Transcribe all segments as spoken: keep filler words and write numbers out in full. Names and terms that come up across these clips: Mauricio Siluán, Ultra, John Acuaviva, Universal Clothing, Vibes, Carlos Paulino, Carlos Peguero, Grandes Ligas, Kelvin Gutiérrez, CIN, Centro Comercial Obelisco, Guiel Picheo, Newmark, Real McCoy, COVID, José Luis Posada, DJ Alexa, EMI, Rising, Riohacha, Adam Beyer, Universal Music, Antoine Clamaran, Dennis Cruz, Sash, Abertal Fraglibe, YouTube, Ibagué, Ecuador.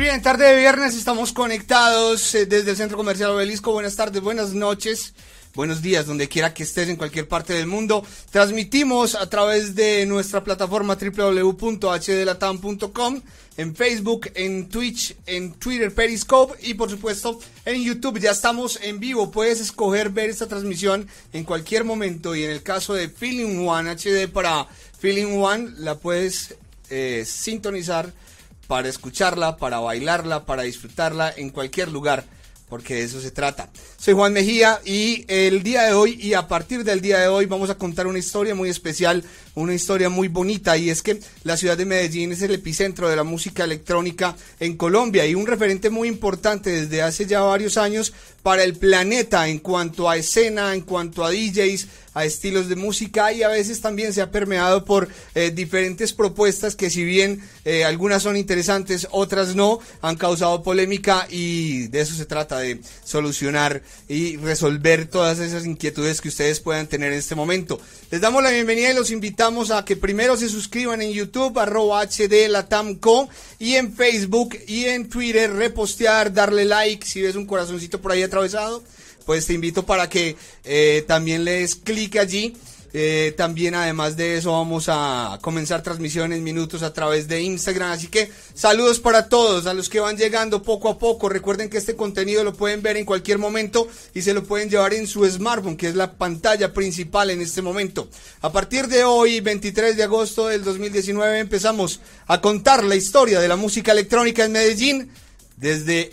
bien, tarde de viernes, estamos conectados desde el Centro Comercial Obelisco. Buenas tardes, buenas noches, buenos días, donde quiera que estés, en cualquier parte del mundo. Transmitimos a través de nuestra plataforma doble u doble u doble u punto h d latam punto com, en Facebook, en Twitch, en Twitter, Periscope y por supuesto en YouTube. Ya estamos en vivo, puedes escoger ver esta transmisión en cualquier momento y en el caso de Feeling One H D, para Feeling One la puedes eh, sintonizar para escucharla, para bailarla, para disfrutarla en cualquier lugar, porque de eso se trata. Soy Juan Mejía y el día de hoy y a partir del día de hoy vamos a contar una historia muy especial, una historia muy bonita, y es que la ciudad de Medellín es el epicentro de la música electrónica en Colombia y un referente muy importante desde hace ya varios años para el planeta en cuanto a escena, en cuanto a D Js, a estilos de música, y a veces también se ha permeado por eh, diferentes propuestas que, si bien eh, algunas son interesantes, otras no, han causado polémica, y de eso se trata, de solucionar y resolver todas esas inquietudes que ustedes puedan tener en este momento. Les damos la bienvenida y los invitamos a que primero se suscriban en YouTube, arroba H D Latam punto com, y en Facebook y en Twitter, repostear, darle like, si ves un corazoncito por ahí atravesado, pues te invito para que eh, también le des clic allí. Eh, también, además de eso, vamos a comenzar transmisión en minutos a través de Instagram, así que saludos para todos, a los que van llegando poco a poco. Recuerden que este contenido lo pueden ver en cualquier momento y se lo pueden llevar en su smartphone, que es la pantalla principal en este momento. A partir de hoy, veintitrés de agosto del dos mil diecinueve, empezamos a contar la historia de la música electrónica en Medellín desde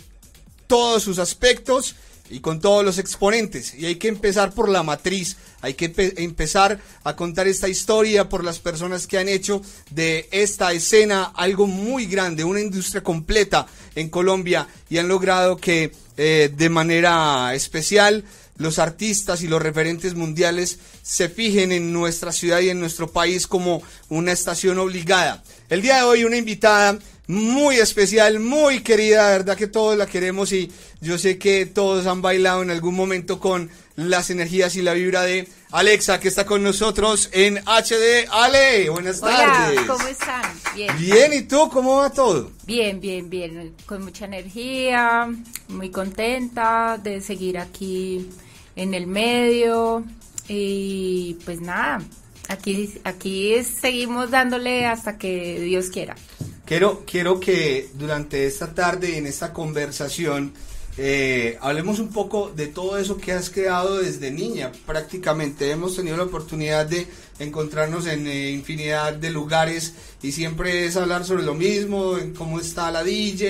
todos sus aspectos y con todos los exponentes, y hay que empezar por la matriz, hay que empezar a contar esta historia por las personas que han hecho de esta escena algo muy grande, una industria completa en Colombia, y han logrado que eh, de manera especial los artistas y los referentes mundiales se fijen en nuestra ciudad y en nuestro país como una estación obligada. El día de hoy una invitada muy especial, muy querida, de verdad que todos la queremos, y yo sé que todos han bailado en algún momento con las energías y la vibra de Alexa, que está con nosotros en H D. Ale, buenas Hola, tardes. ¿Cómo están? Bien. Bien, ¿y tú? ¿Cómo va todo? Bien, bien, bien, con mucha energía, muy contenta de seguir aquí en el medio, y pues nada, aquí, aquí seguimos dándole hasta que Dios quiera. Quiero, quiero que durante esta tarde y en esta conversación eh, hablemos un poco de todo eso que has creado desde niña. Prácticamente hemos tenido la oportunidad de encontrarnos en eh, infinidad de lugares y siempre es hablar sobre lo mismo, en cómo está la D J,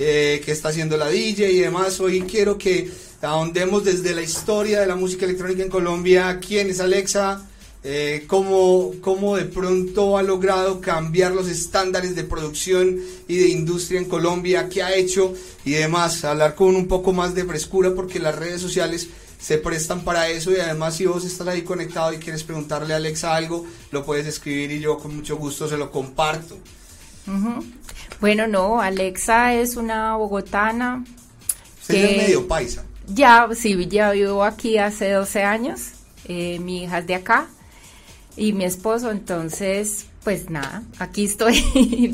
eh, qué está haciendo la D J y demás. Hoy quiero que ahondemos desde la historia de la música electrónica en Colombia. ¿Quién es Alexa? Eh, cómo, cómo de pronto ha logrado cambiar los estándares de producción y de industria en Colombia, qué ha hecho y demás, hablar con un poco más de frescura, porque las redes sociales se prestan para eso, y además si vos estás ahí conectado y quieres preguntarle a Alexa algo, lo puedes escribir y yo con mucho gusto se lo comparto. Uh-huh. Bueno, no, Alexa es una bogotana. Usted que es medio paisa. Ya, sí, ya vivo aquí hace doce años, eh, mi hija es de acá y mi esposo, entonces pues nada, aquí estoy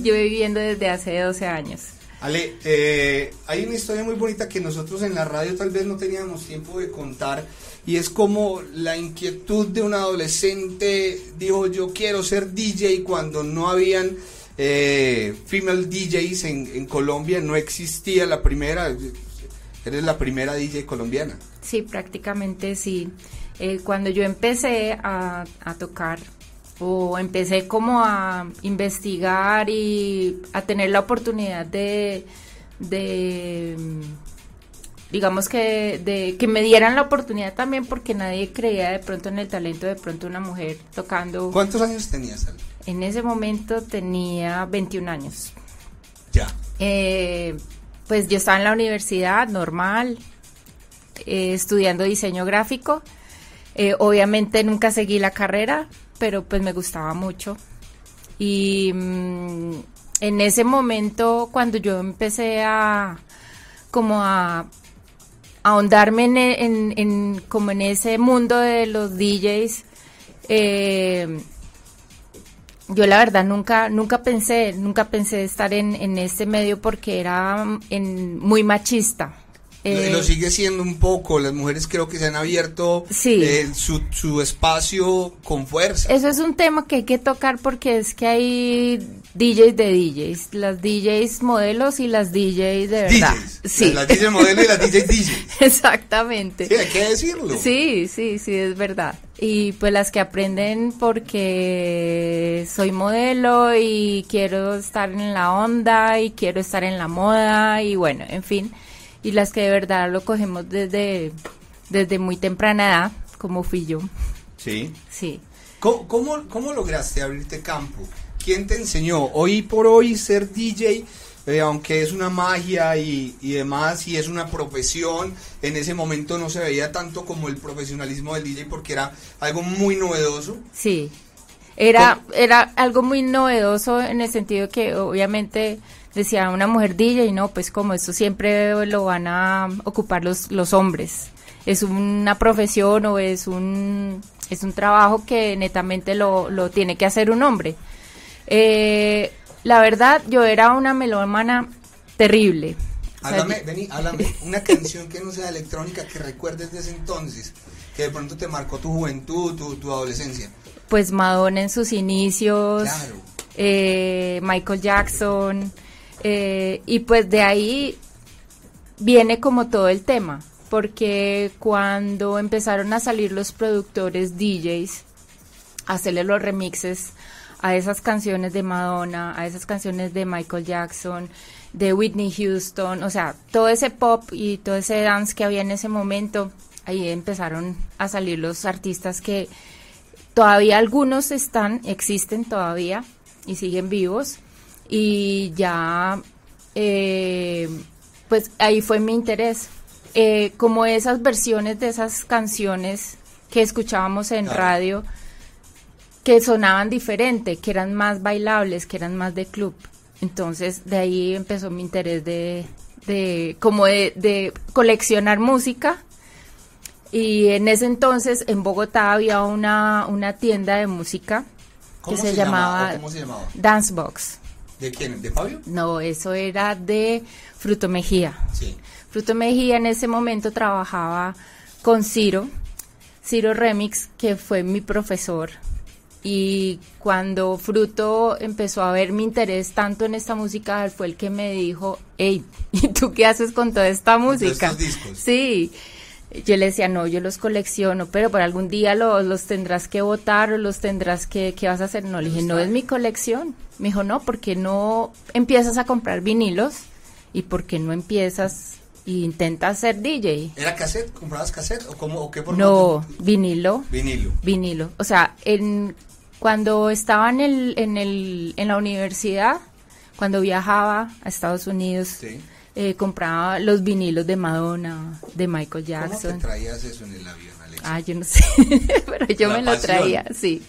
yo viviendo desde hace doce años. Ale, eh, hay una historia muy bonita que nosotros en la radio tal vez no teníamos tiempo de contar, y es como la inquietud de un adolescente dijo: yo quiero ser D J, cuando no habían eh, female D Js en, en Colombia, no existía la primera. Eres la primera D J colombiana. Sí, prácticamente sí. Eh, cuando yo empecé a, a tocar, o empecé como a investigar y a tener la oportunidad de, de digamos que, de, que me dieran la oportunidad también, porque nadie creía de pronto en el talento, de pronto una mujer tocando. ¿Cuántos años tenías, Ale? En ese momento tenía veintiún años. Ya. Eh, pues yo estaba en la universidad, normal, eh, estudiando diseño gráfico. Eh, obviamente nunca seguí la carrera, pero pues me gustaba mucho, y mmm, en ese momento cuando yo empecé a como a ahondarme en, en, en como en ese mundo de los D Js, eh, yo la verdad nunca nunca pensé, nunca pensé estar en, en este medio porque era en, muy machista. Eh, lo sigue siendo un poco, las mujeres creo que se han abierto sí. eh, su, su espacio con fuerza. Eso es un tema que hay que tocar porque es que hay D Js de D Js, las D Js modelos y las D Js de verdad. D Js, sí. Las D Js modelos y las D Js D Js. Exactamente. Sí, hay que decirlo. Sí, sí, sí, es verdad. Y pues las que aprenden porque soy modelo y quiero estar en la onda y quiero estar en la moda y bueno, en fin. Y las que de verdad lo cogemos desde, desde muy temprana edad, como fui yo. Sí. Sí. ¿Cómo, cómo, cómo lograste abrirte campo? ¿Quién te enseñó? Hoy por hoy ser D J, eh, aunque es una magia y, y demás, y es una profesión, en ese momento no se veía tanto como el profesionalismo del D J porque era algo muy novedoso. Sí, era, era algo muy novedoso en el sentido que obviamente... Decía una mujer D J, no, pues como esto siempre lo van a ocupar los, los hombres. Es una profesión o es un, es un trabajo que netamente lo, lo tiene que hacer un hombre. Eh, la verdad, yo era una melómana terrible. Háblame, o sea, vení, háblame, una canción que no sea electrónica que recuerdes de ese entonces, que de pronto te marcó tu juventud, tu, tu adolescencia. Pues Madonna en sus inicios, claro. eh, Michael Jackson... Eh, y pues de ahí viene como todo el tema, porque cuando empezaron a salir los productores D Js a hacerle los remixes a esas canciones de Madonna, a esas canciones de Michael Jackson, de Whitney Houston, o sea, todo ese pop y todo ese dance que había en ese momento, ahí empezaron a salir los artistas que todavía algunos están, existen todavía y siguen vivos. Y ya, eh, pues ahí fue mi interés, eh, como esas versiones de esas canciones que escuchábamos en claro. radio, que sonaban diferente, que eran más bailables, que eran más de club. Entonces de ahí empezó mi interés de, de como de, de coleccionar música. Y en ese entonces en Bogotá había una, una tienda de música que se, se llamaba, ¿cómo se llamaba? Dancebox. ¿De quién? ¿De Fabio? No, eso era de Fruto Mejía. Sí. Fruto Mejía en ese momento trabajaba con Ciro, Ciro Remix, que fue mi profesor. Y cuando Fruto empezó a ver mi interés tanto en esta música, fue el que me dijo, hey, ¿y tú qué haces con toda esta música? Con todos estos discos. Sí. Yo le decía, no, yo los colecciono, pero por algún día los, los tendrás que botar o los tendrás que, ¿qué vas a hacer? No, le dije, no es mi colección. Me dijo, no, porque no empiezas a comprar vinilos y porque no empiezas e intentas ser D J. ¿Era cassette? ¿Comprabas cassette? ¿O cómo, o qué por no, cuánto? vinilo. Vinilo. Vinilo. O sea, en, cuando estaba en, el, en, el, en la universidad, cuando viajaba a Estados Unidos... Sí. Eh, compraba los vinilos de Madonna, de Michael Jackson. ¿Cómo te traías eso en el avión, Alexa? Ah, yo no sé, pero yo la me pasión. Lo traía, sí,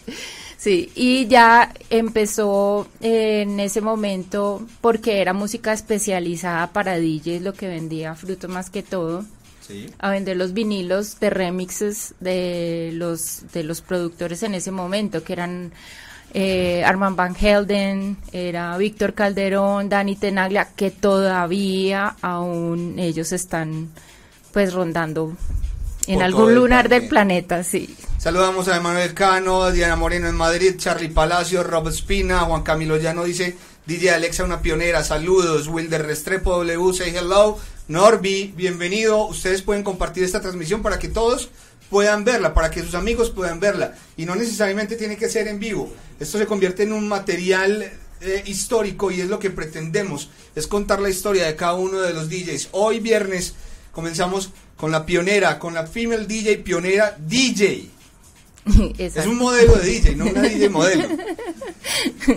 sí. Y ya empezó eh, en ese momento, porque era música especializada para D Js, lo que vendía Fruto más que todo, sí. A vender los vinilos de remixes de los, de los productores en ese momento, que eran... Eh, Armand Van Helden, era Víctor Calderón, Danny Tenaglia, que todavía aún ellos están pues rondando en por algún lunar planeta. Del planeta, sí. Saludamos a Emanuel Cano, Diana Moreno en Madrid, Charlie Palacio, Rob Espina, Juan Camilo Llano dice, D J Alexa una pionera, saludos, Wilder Restrepo W, say hello, Norby, bienvenido, ustedes pueden compartir esta transmisión para que todos... puedan verla, para que sus amigos puedan verla y no necesariamente tiene que ser en vivo. Esto se convierte en un material eh, histórico y es lo que pretendemos, es contar la historia de cada uno de los D Js. Hoy viernes comenzamos con la pionera, con la female D J pionera D J. Exacto. Es un modelo de D J, no una D J modelo.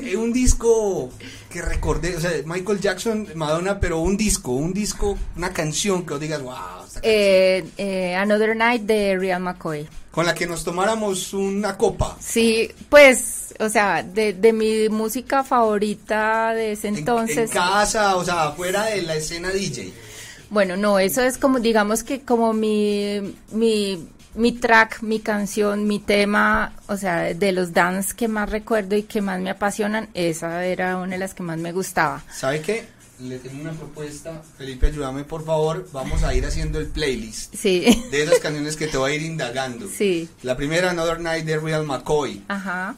eh, un disco que recordé, o sea, Michael Jackson, Madonna, pero un disco, un disco, una canción que os digas, wow. Esta eh, eh, Another Night de Real McCoy. Con la que nos tomáramos una copa. Sí, pues, o sea, de, de mi música favorita de ese entonces. En, en casa, o sea, fuera de la escena D J. Bueno, no, eso es como, digamos que como mi mi mi track, mi canción, mi tema, o sea, de los dance que más recuerdo y que más me apasionan, esa era una de las que más me gustaba. ¿Sabe qué? Le tengo una propuesta, Felipe, ayúdame por favor, vamos a ir haciendo el playlist sí. de esas canciones que te voy a ir indagando. Sí. La primera, Another Night de Real McCoy. Ajá.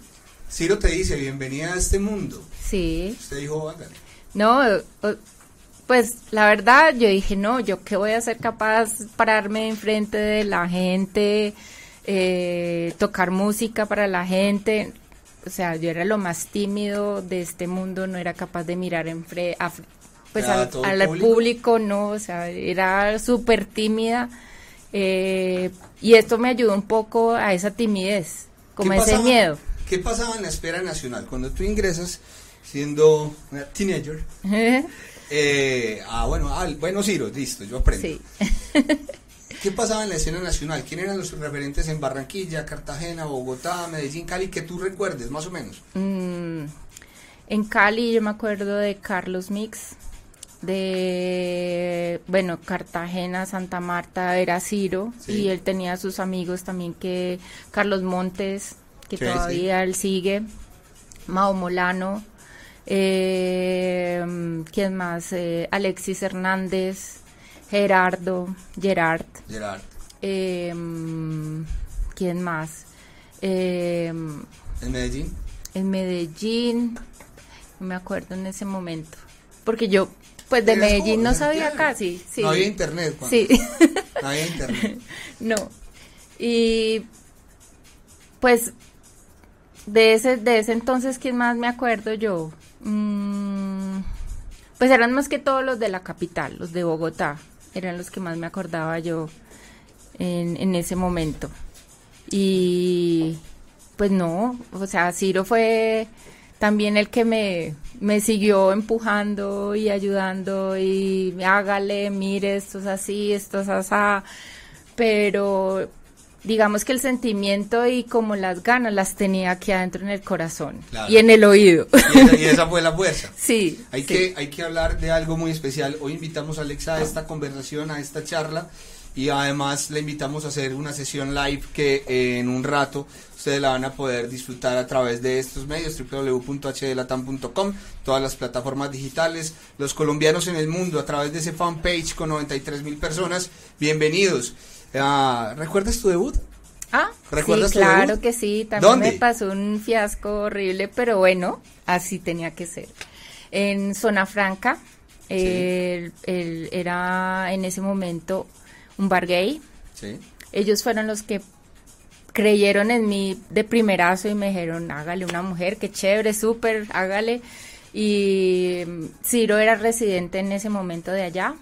Ciro te dice, bienvenida a este mundo. Sí. Usted dijo, hágale. No, pues la verdad yo dije, no, yo qué voy a ser capaz de pararme enfrente de la gente, eh, tocar música para la gente. O sea, yo era lo más tímido de este mundo, no era capaz de mirar en frente a pues al, al público. público, no, o sea, era súper tímida, eh, y esto me ayudó un poco a esa timidez, como ese pasaba, miedo. ¿Qué pasaba en la esfera nacional? Cuando tú ingresas siendo una teenager, eh, ah, bueno, ah, bueno, Ciro, listo, yo aprendo. Sí. ¿Qué pasaba en la escena nacional? ¿Quién eran los referentes en Barranquilla, Cartagena, Bogotá, Medellín, Cali, que tú recuerdes, más o menos? Mm, en Cali yo me acuerdo de Carlos Mix, de, bueno, Cartagena, Santa Marta, era Ciro, sí. y él tenía sus amigos también, que Carlos Montes, que sí, todavía sí. él sigue, Mao Molano, eh, ¿quién más? Eh, Alexis Hernández, Gerardo, Gerard, Gerard. Eh, ¿quién más? Eh, ¿En Medellín? En Medellín, no me acuerdo en ese momento, porque yo... Pues de Medellín no sabía casi, sí. No había internet, Juan. Sí. No había internet. No. Y pues de ese, de ese entonces, ¿quién más me acuerdo yo? Mm, pues eran más que todos los de la capital, los de Bogotá, eran los que más me acordaba yo en, en ese momento. Y pues no, o sea, Ciro fue... también el que me, me siguió empujando y ayudando y hágale, mire, esto es así, esto es asá, pero digamos que el sentimiento y como las ganas las tenía aquí adentro en el corazón, claro. y en el oído. Y esa, y esa fue la fuerza. Sí. Hay, sí. Que, hay que hablar de algo muy especial. Hoy invitamos a Alexa a esta conversación, a esta charla, y además le invitamos a hacer una sesión live que eh, en un rato ustedes la van a poder disfrutar a través de estos medios, doble u doble u doble u punto h d latam punto com, todas las plataformas digitales, los colombianos en el mundo a través de ese fanpage con noventa y tres mil personas, bienvenidos. Uh, ¿recuerdas tu debut? Ah, ¿recuerdas sí, tu claro debut? Que sí, también ¿Dónde? Me pasó un fiasco horrible, pero bueno, así tenía que ser, en Zona Franca, sí. el, el, era en ese momento... un bar gay, sí. ellos fueron los que creyeron en mí de primerazo y me dijeron, hágale una mujer, qué chévere, súper, hágale, y Ciro era residente en ese momento de allá,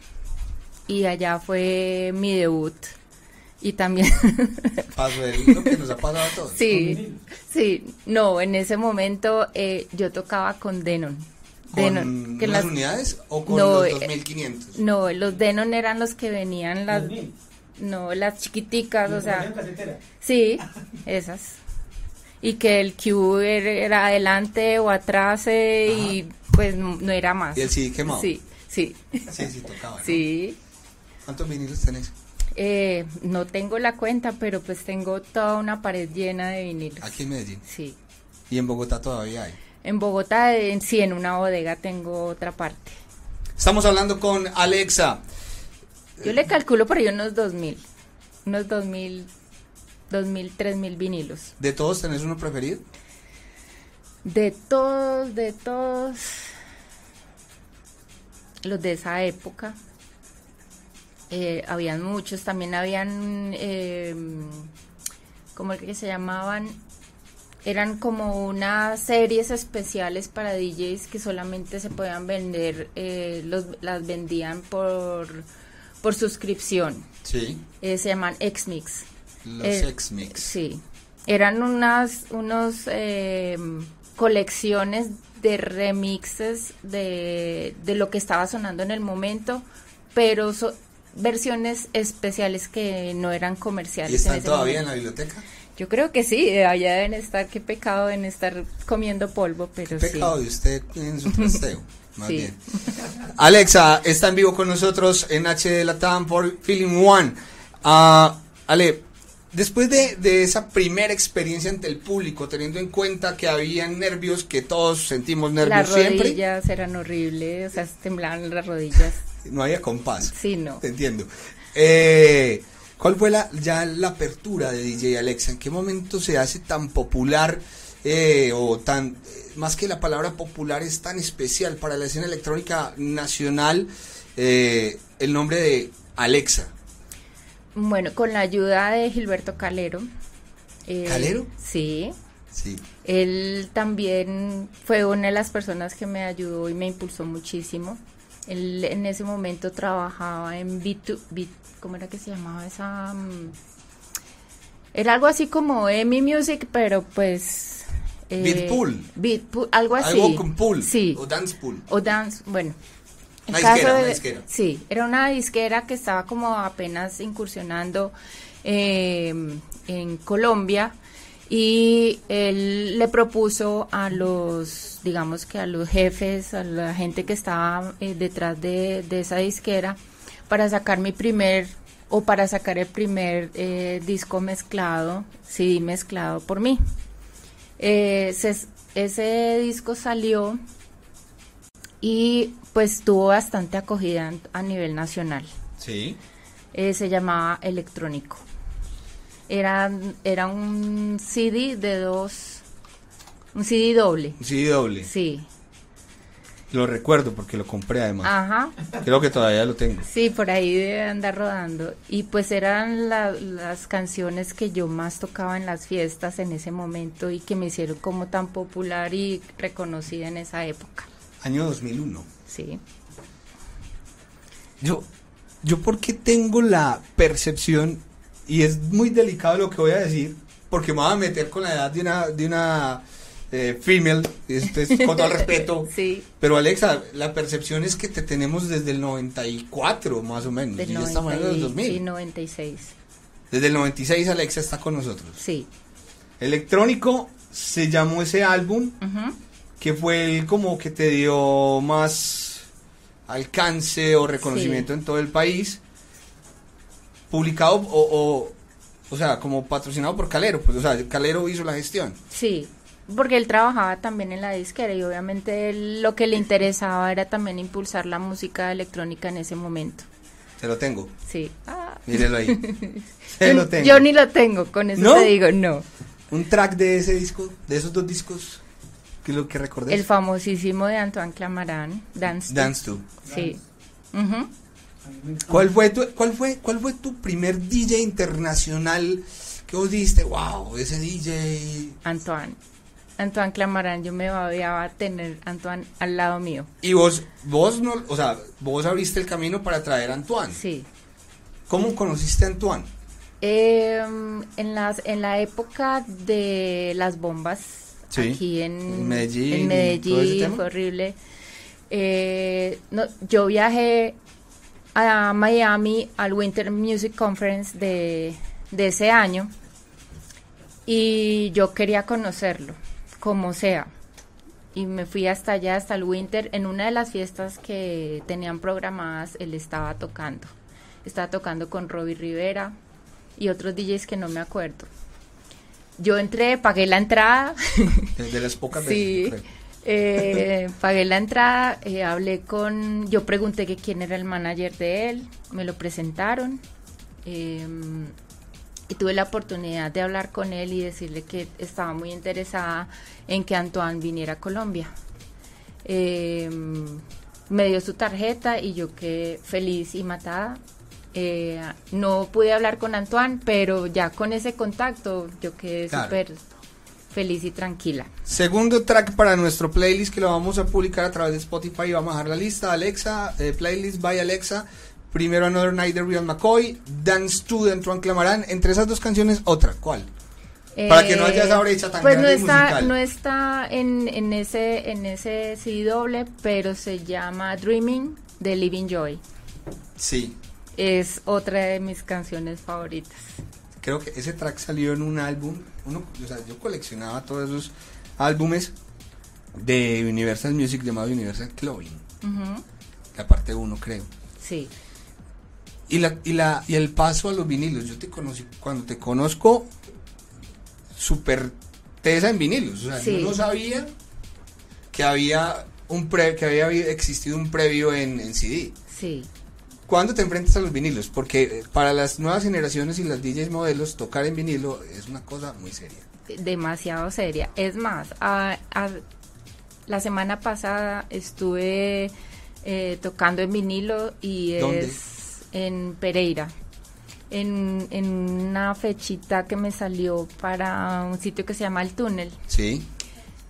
y allá fue mi debut, y también... Pasó lo que nos ha pasado a todos. Sí, sí, no, en ese momento eh, yo tocaba con Denon. ¿Con Denon, que las, las unidades o con no, los dos mil quinientos? No, los Denon eran los que venían las ¿dos mil? No, las chiquiticas, o sea, casetera. Sí, esas, y que el Q era adelante o atrás, eh, y pues no, no era más. ¿Y el C D quemado? Sí, sí. Sí, sí tocaba, ¿no? Sí. ¿Cuántos vinilos tenés? Eh, no tengo la cuenta, pero pues tengo toda una pared llena de vinilos. ¿Aquí en Medellín? Sí. ¿Y en Bogotá todavía hay? En Bogotá, en, sí, en una bodega tengo otra parte. Estamos hablando con Alexa. Yo le calculo por ahí unos dos mil, unos dos mil, dos mil, tres mil vinilos. ¿De todos tenés uno preferido? De todos, de todos, los de esa época. Eh, habían muchos, también habían, eh, ¿cómo es que se llamaban? Eran como unas series especiales para D Js que solamente se podían vender, eh, los, las vendían por, por suscripción. Sí. Eh, se llaman X-Mix. Los eh, X-Mix. Sí. Eran unas unos, eh, colecciones de remixes de, de lo que estaba sonando en el momento, pero so, versiones especiales que no eran comerciales. ¿Y están en ese todavía momento. En la biblioteca? Yo creo que sí, allá deben estar, qué pecado deben estar comiendo polvo, pero qué pecado sí. de usted en su trasteo, más sí. bien. Alexa está en vivo con nosotros en H D Latam por Feeling One. Uh, Ale, Después de, de esa primera experiencia ante el público, teniendo en cuenta que había nervios, que todos sentimos nervios siempre. Las rodillas eran horribles, o sea, temblaban las rodillas. No había compás. Sí, no. Te entiendo. Eh, ¿Cuál fue la, ya la apertura de D J Alexa? ¿En qué momento se hace tan popular, eh, o tan, más que la palabra popular, es tan especial para la escena electrónica nacional, eh, el nombre de Alexa? Bueno, con la ayuda de Gilberto Calero. Eh, ¿Calero? Sí. Sí. Él también fue una de las personas que me ayudó y me impulsó muchísimo. Él en ese momento trabajaba en B dos B, ¿cómo era que se llamaba esa? Era algo así como Emi Music, pero pues... Eh, Beatpool. Beatpool, algo así. Algo con pool. Sí. O Dancepool. O Dance, bueno. Una disquera, una disquera. Sí, era una disquera que estaba como apenas incursionando eh, en Colombia, y él le propuso a los, digamos que a los jefes, a la gente que estaba eh, detrás de, de esa disquera, para sacar mi primer, o para sacar el primer eh, disco mezclado, C D mezclado por mí. Eh, se, ese disco salió y pues tuvo bastante acogida a nivel nacional. Sí. Eh, se llamaba Electrónico. Era, era un C D de dos, un C D doble. Un C D doble. Sí. Lo recuerdo porque lo compré además. Ajá. Creo que todavía lo tengo. Sí, por ahí debe andar rodando. Y pues eran la, las canciones que yo más tocaba en las fiestas en ese momento y que me hicieron como tan popular y reconocida en esa época. Año dos mil uno. Sí. Yo, yo porque tengo la percepción, y es muy delicado lo que voy a decir, porque me voy a meter con la edad de una, de una eh, female, este es, con todo el respeto. Sí. Pero Alexa, la percepción es que te tenemos desde el noventa y cuatro, más o menos. Del y ya estamos en los dos mil. Sí, noventa y seis. Desde el noventa y seis Alexa está con nosotros. Sí. Electrónico se llamó ese álbum. Ajá. Uh-huh. Que fue el como que te dio más alcance o reconocimiento, sí, en todo el país, publicado o, o, o sea, como patrocinado por Calero, pues, o sea, Calero hizo la gestión. Sí, porque él trabajaba también en la disquera y obviamente él, lo que le interesaba era también impulsar la música electrónica en ese momento. ¿Te lo tengo? Sí. Ah. Mírelo ahí. Se lo tengo. Yo ni lo tengo, con eso ¿no? te digo, no. Un track de ese disco, de esos dos discos... ¿Qué es lo que recordé? El famosísimo de Antoine Clamaran, Dance, Dance To. Sí. Dance. Uh-huh. ¿Cuál fue tu, cuál fue, cuál fue tu primer D J internacional que vos dijiste, wow, ese D J? Antoine. Antoine Clamaran, yo me babeaba tener a Antoine al lado mío. Y vos, vos no, o sea, vos abriste el camino para traer a Antoine. Sí. ¿Cómo conociste a Antoine? Eh, en las, en la época de las bombas. Sí, aquí en, en Medellín, en Medellín fue horrible. Eh, no, yo viajé a Miami al Winter Music Conference de, de ese año y yo quería conocerlo, como sea. Y me fui hasta allá, hasta el Winter. En una de las fiestas que tenían programadas, él estaba tocando. Estaba tocando con Robbie Rivera y otros D Js que no me acuerdo. Yo entré, pagué la entrada. Desde las pocas veces. Sí, eh, pagué la entrada, eh, hablé con... Yo pregunté que quién era el manager de él, me lo presentaron. Eh, y tuve la oportunidad de hablar con él y decirle que estaba muy interesada en que Antoine viniera a Colombia. Eh, me dio su tarjeta y yo quedé feliz y matada. Eh, no pude hablar con Antoine, pero ya con ese contacto yo quedé, claro, súper feliz y tranquila. Segundo track para nuestro playlist, que lo vamos a publicar a través de Spotify y vamos a dejar la lista. Alexa, eh, playlist by Alexa. Primero Another Night de Real McCoy, Dance to de Antoine Clamaran. Entre esas dos canciones, otra, ¿cuál? Eh, para que no haya esa brecha tan pues grande. Pues no está, musical. No está en, en ese, en ese C D doble, pero se llama Dreaming de Living Joy. Sí. Es otra de mis canciones favoritas. Creo que ese track salió en un álbum. Uno, o sea, yo coleccionaba todos esos álbumes de Universal Music llamado Universal Clothing. Uh-huh. La parte uno, creo. Sí. Y, la, y, la, y el paso a los vinilos. Yo te conocí, cuando te conozco, súper tesa en vinilos. O sea, sí. Yo no sabía que había un pre, que había existido un previo en, en C D. Sí. ¿Cuándo te enfrentas a los vinilos? Porque para las nuevas generaciones y las D Js modelos, tocar en vinilo es una cosa muy seria. Demasiado seria. Es más, a, a, la semana pasada estuve eh, tocando en vinilo y es... ¿Dónde? En Pereira, en, en una fechita que me salió para un sitio que se llama El Túnel. Sí.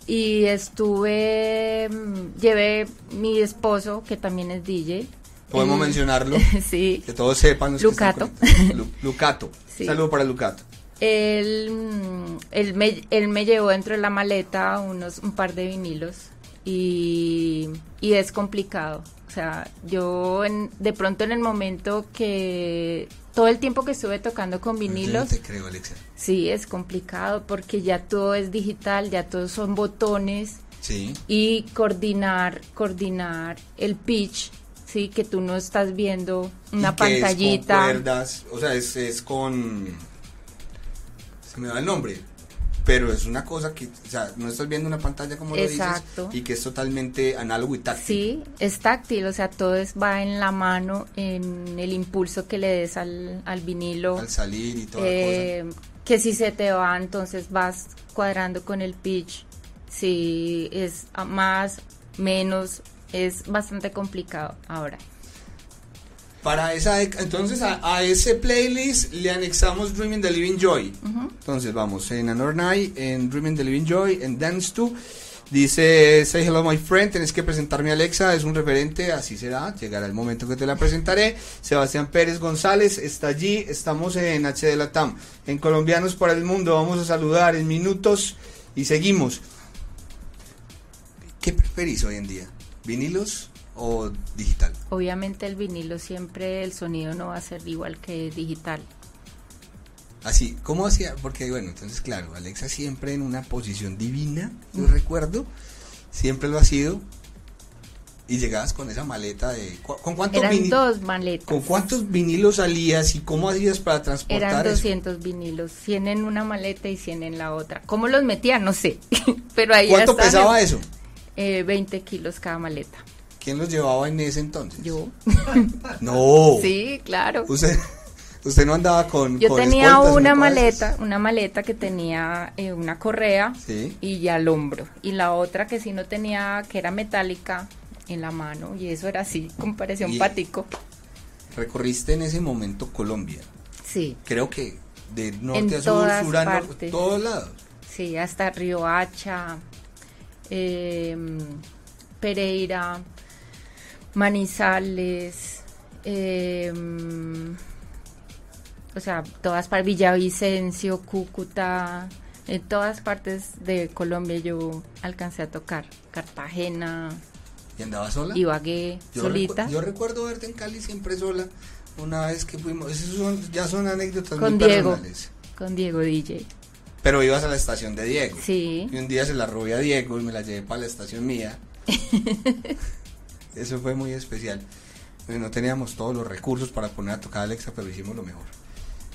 Y estuve, llevé mi esposo, que también es D J. Podemos eh, mencionarlo. Sí. Que todos sepan. Los Lucato. Lu, Lucato. Sí. Saludo para Lucato. Él, él, me, él me llevó dentro de la maleta unos un par de vinilos y, y es complicado. O sea, yo en, de pronto en el momento que todo el tiempo que estuve tocando con vinilos, yo no te creo, Alexa. Sí, es complicado porque ya todo es digital, ya todos son botones. Sí. Y coordinar, coordinar el pitch, sí, que tú no estás viendo una ¿Y pantallita. Que es con cuerdas, o sea, es, es con, se me va el nombre, pero es una cosa que, o sea, no estás viendo una pantalla como lo exacto. dices, y que es totalmente análogo y táctil. Sí, es táctil, o sea, todo es, va en la mano, en el impulso que le des al, al vinilo. Al salir y toda eh, cosa. Que si se te va, entonces vas cuadrando con el pitch, si es más, menos, es bastante complicado ahora. Para esa, entonces a, a ese playlist le anexamos Dreaming the Living Joy. Uh-huh. Entonces vamos en Another Night, en Dreaming the Living Joy, en Dance To. Dice Say Hello My Friend, tenés que presentarme a Alexa, es un referente, así será, llegará el momento que te la presentaré. Sebastián Pérez González está allí, estamos en H D Latam, en Colombianos para el Mundo, vamos a saludar en minutos y seguimos. ¿Qué preferís hoy en día? ¿Vinilos o digital? Obviamente el vinilo siempre, el sonido no va a ser igual que digital. Así, ¿cómo hacía? Porque bueno, entonces claro, Alexa siempre en una posición divina, yo recuerdo, siempre lo ha sido, y llegabas con esa maleta de... ¿cu- ¿Con cuántos vinilos? Eran dos maletas. ¿Con cuántos vinilos salías y cómo hacías para transportar eso? Eran doscientos eso? Vinilos, cien en una maleta y cien en la otra. ¿Cómo los metía? No sé, pero ahí ¿cuánto pesaba en, eso? Eh, veinte kilos cada maleta. ¿Quién los llevaba en ese entonces? Yo. No. Sí, claro. Usted, usted no andaba con... Yo con tenía una maleta, una maleta que tenía eh, una correa, sí, y al hombro. Y la otra que sí no tenía, que era metálica, en la mano. Y eso era así, como parecía un patico. Recorriste en ese momento Colombia. Sí. Creo que de norte en a sur, sur a norte, todos lados. Sí, hasta Riohacha, eh, Pereira... Manizales, eh, o sea, todas partes, Villavicencio, Cúcuta, en todas partes de Colombia yo alcancé a tocar, Cartagena. ¿Y andaba sola? Ibagué, yo solita. Recu- yo recuerdo verte en Cali siempre sola, una vez que fuimos, esos son, ya son anécdotas con muy Diego, personales. Con Diego D J. Pero ibas a la estación de Diego. Sí. Y un día se la robé a Diego y me la llevé para la estación mía. Eso fue muy especial. No teníamos todos los recursos para poner a tocar a Alexa, pero hicimos lo mejor.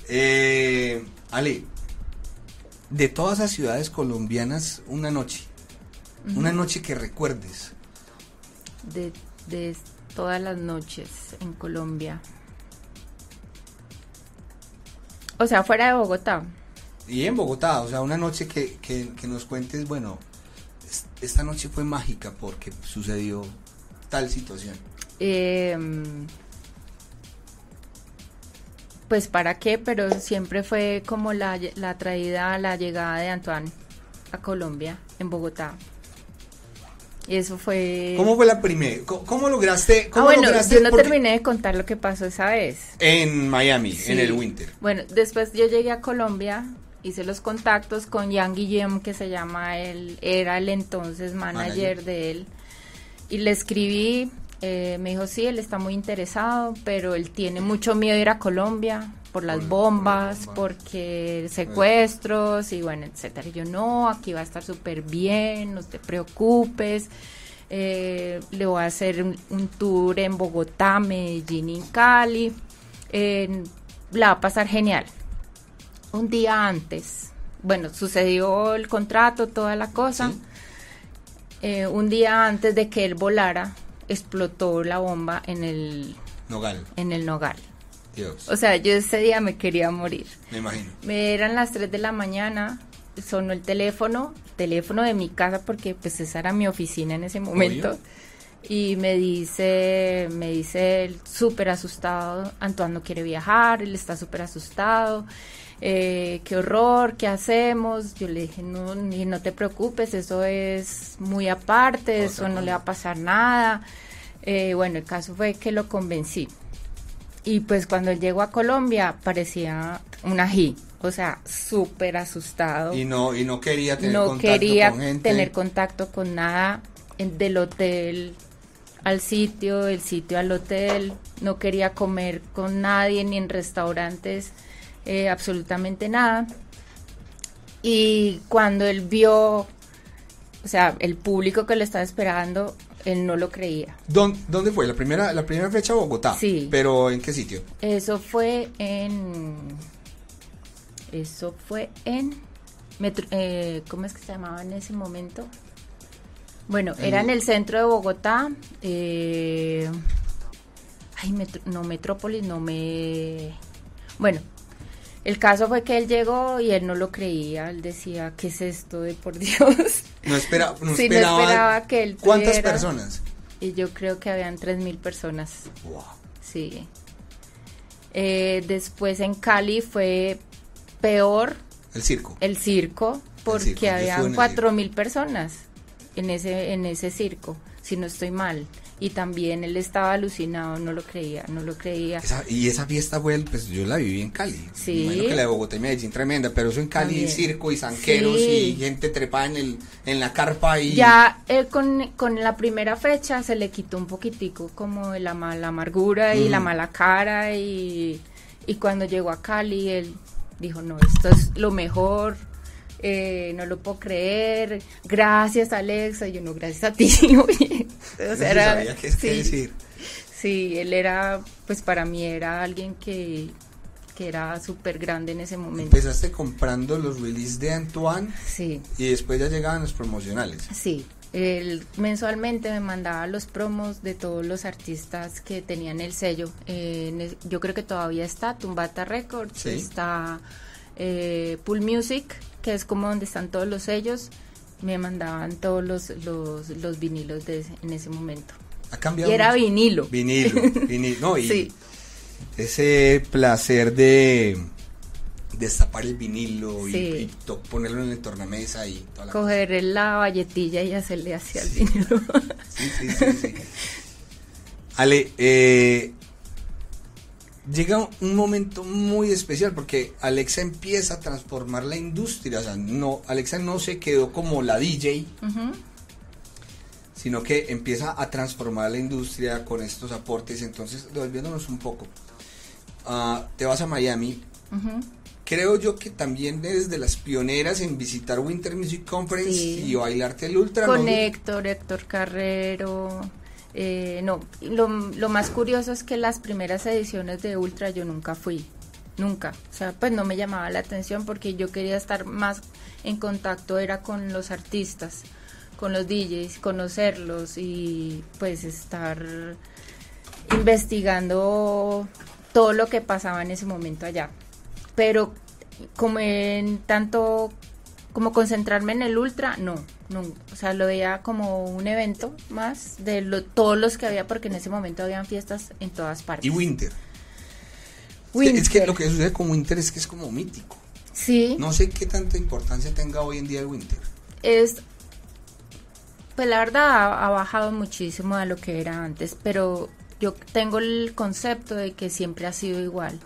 Eh, Ale, de todas las ciudades colombianas, una noche, uh-huh, una noche que recuerdes. De, de todas las noches en Colombia. O sea, fuera de Bogotá. Y en Bogotá, o sea, una noche que, que, que nos cuentes, bueno, esta noche fue mágica porque sucedió... tal situación. Eh, pues para qué, pero siempre fue como la, la traída, la llegada de Antoine a Colombia, en Bogotá. Y eso fue... ¿Cómo fue la primera? ¿Cómo, cómo lograste? Cómo ah, bueno, lograste yo no porque... terminé de contar lo que pasó esa vez. En Miami, sí, en el Winter. Bueno, después yo llegué a Colombia, hice los contactos con Jean Guillem, que se llama él, era el entonces manager, manager. de él. Y le escribí, eh, me dijo, sí, él está muy interesado, pero él tiene mucho miedo de ir a Colombia por las por, bombas, por las bombas, porque secuestros y bueno, etcétera. Y yo, no, aquí va a estar súper bien, no te preocupes, eh, le voy a hacer un, un tour en Bogotá, Medellín y Cali. eh, la va a pasar genial. Un día antes, bueno, sucedió el contrato, toda la cosa. Sí. Eh, un día antes de que él volara, explotó la bomba en el Nogal. En el Nogal. Dios. O sea, yo ese día me quería morir. Me imagino. Eran las tres de la mañana, sonó el teléfono, teléfono de mi casa, porque pues esa era mi oficina en ese momento. ¿Oye? Y me dice, me dice súper asustado, Antoine no quiere viajar, él está súper asustado, eh, qué horror, qué hacemos. Yo le dije, no, no te preocupes, eso es muy aparte, Otra eso no cosa. Le va a pasar nada. Eh, bueno, el caso fue que lo convencí. Y pues cuando él llegó a Colombia parecía un ají, o sea, súper asustado. Y no, y no quería tener no contacto quería con gente. tener contacto con nada, del hotel al sitio, del sitio al hotel, no quería comer con nadie, ni en restaurantes, eh, absolutamente nada. Y cuando él vio, o sea, el público que lo estaba esperando, él no lo creía. ¿Dónde fue? ¿La primera, la primera fecha? Bogotá. Sí. ¿Pero en qué sitio? Eso fue en... Eso fue en... Metro, eh, ¿cómo es que se llamaba en ese momento? Bueno, en, era en el centro de Bogotá. Eh, ay, metro, no, Metrópolis, no me... Bueno, el caso fue que él llegó y él no lo creía. Él decía, ¿qué es esto de por Dios? No, espera, no, sí, esperaba, no esperaba que él tuviera. ¿Cuántas personas? Y yo creo que habían tres mil personas. Wow. Sí. Eh, después en Cali fue peor. El circo. El circo, porque el circo, habían cuatro mil personas en ese en ese circo, si no estoy mal, y también él estaba alucinado, no lo creía, no lo creía. Esa, y esa fiesta fue, pues yo la viví en Cali, sí. Me imagino que la de Bogotá y Medellín tremenda, pero eso en Cali también. Circo y zanqueros, sí. Y gente trepada en, el, en la carpa. Y ya él con, con la primera fecha se le quitó un poquitico como de la mala amargura y mm. la mala cara, y, y cuando llegó a Cali él dijo, no, esto es lo mejor. Eh, no lo puedo creer, gracias Alexa. Yo, no, gracias a ti. Oye, o sea, era, sabía qué, sí, qué decir. Sí, él era, pues para mí era alguien que, que era súper grande en ese momento. Empezaste comprando los releases de Antoine, sí. Y después ya llegaban los promocionales. Sí, él mensualmente me mandaba los promos de todos los artistas que tenían el sello. Eh, yo creo que todavía está Tumbata Records, sí. Está eh, Pool Music, que es como donde están todos los sellos. Me mandaban todos los los, los vinilos de ese, en ese momento. Ha cambiado. Y era mucho. vinilo. Vinilo, vinilo. No, y sí. Ese placer de destapar el vinilo, sí. y, y to, ponerlo en el tornamesa y toda la coger cosa. La valletilla y hacerle hacia, sí. el vinilo. Sí, sí, sí, sí. Ale, eh, llega un momento muy especial porque Alexa empieza a transformar la industria. O sea, no, Alexa no se quedó como la D J, uh-huh. sino que empieza a transformar la industria con estos aportes. Entonces, volviéndonos un poco, uh, te vas a Miami. Uh-huh. Creo yo que también eres de las pioneras en visitar Winter Music Conference, sí. y bailarte el Ultra. Con ¿no? Héctor, Héctor Carrero... Eh, no, lo, lo más curioso es que las primeras ediciones de Ultra yo nunca fui, nunca, o sea, pues no me llamaba la atención porque yo quería estar más en contacto, era con los artistas, con los D Js, conocerlos y pues estar investigando todo lo que pasaba en ese momento allá, pero como en tanto... Como concentrarme en el Ultra, no, no, o sea, lo veía como un evento más de lo, todos los que había, porque en ese momento habían fiestas en todas partes. Y Winter. Winter. Es que lo que sucede con Winter es que es como mítico. Sí. No sé qué tanta importancia tenga hoy en día el Winter. Es, pues la verdad ha, ha bajado muchísimo a lo que era antes, pero yo tengo el concepto de que siempre ha sido igual.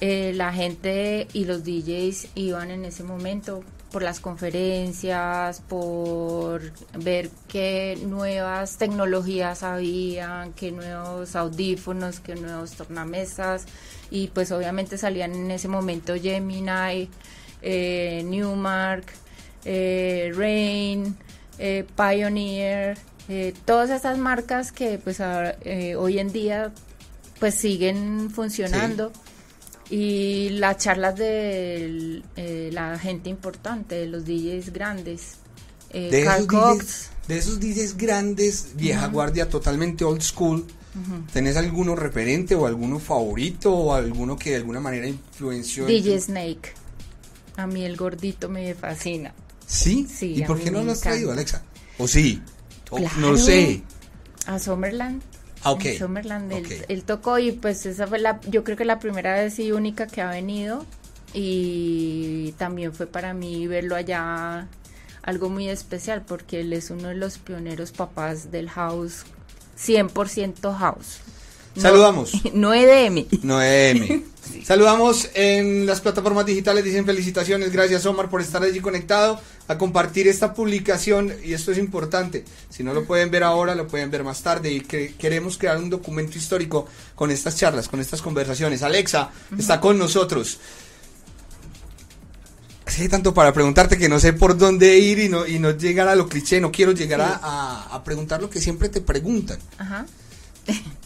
Eh, la gente y los D Js iban en ese momento por las conferencias, por ver qué nuevas tecnologías habían, qué nuevos audífonos, qué nuevos tornamesas, y pues obviamente salían en ese momento Gemini, eh, Newmark, eh, Rain, eh, Pioneer, eh, todas esas marcas que pues ahora, eh, hoy en día pues siguen funcionando. Sí. Y las charlas de el, eh, la gente importante, de los D Js grandes. Eh, de, esos D Js, de esos D Js grandes, vieja uh-huh. guardia, totalmente old school, uh-huh. ¿tenés alguno referente o alguno favorito o alguno que de alguna manera influenció? D J Snake. A mí el gordito me fascina. ¿Sí? Sí. ¿Y por qué no lo has traído, Alexa? ¿O sí? O, claro, no sé. A Summerland. Ah, ok. En Summerland, él, okay. él tocó y pues esa fue la, yo creo que la primera vez y única que ha venido, y también fue para mí verlo allá algo muy especial porque él es uno de los pioneros papás del house, cien por ciento house. No, saludamos. No E D M. No E D M. Sí. Saludamos en las plataformas digitales, dicen felicitaciones, gracias Omar por estar allí conectado, a compartir esta publicación, y esto es importante, si no lo pueden ver ahora, lo pueden ver más tarde, y que queremos crear un documento histórico con estas charlas, con estas conversaciones. Alexa uh-huh. está con nosotros. Hay tanto para preguntarte que no sé por dónde ir y no, y no llegar a lo cliché, no quiero llegar sí. a, a, a preguntar lo que siempre te preguntan. Ajá.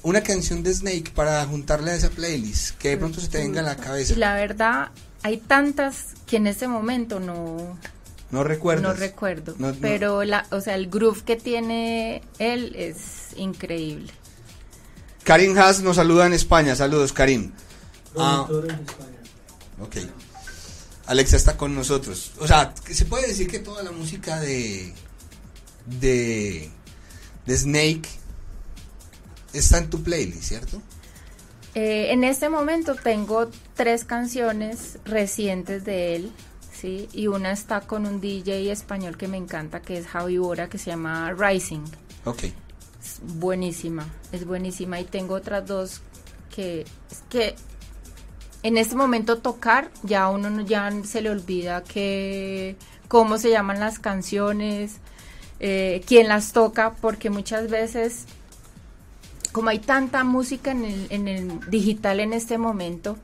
Una canción de Snake para juntarle a esa playlist que de pronto se te venga a la cabeza. Y la verdad, hay tantas que en ese momento no no recuerdo. No recuerdo, no, pero no. la, o sea, el groove que tiene él es increíble. Karim Haas nos saluda en España. Saludos, Karim. Ah, okay. Alexa está con nosotros. O sea, se puede decir que toda la música de de de Snake está en tu playlist, ¿cierto? Eh, en este momento tengo tres canciones recientes de él, ¿sí? Y una está con un D J español que me encanta, que es Javi Bora, que se llama Rising. Ok. Es buenísima, es buenísima. Y tengo otras dos que... Es que en este momento tocar, ya uno no, ya se le olvida que... cómo se llaman las canciones, eh, quién las toca, porque muchas veces... Como hay tanta música en el, en el digital en este momento,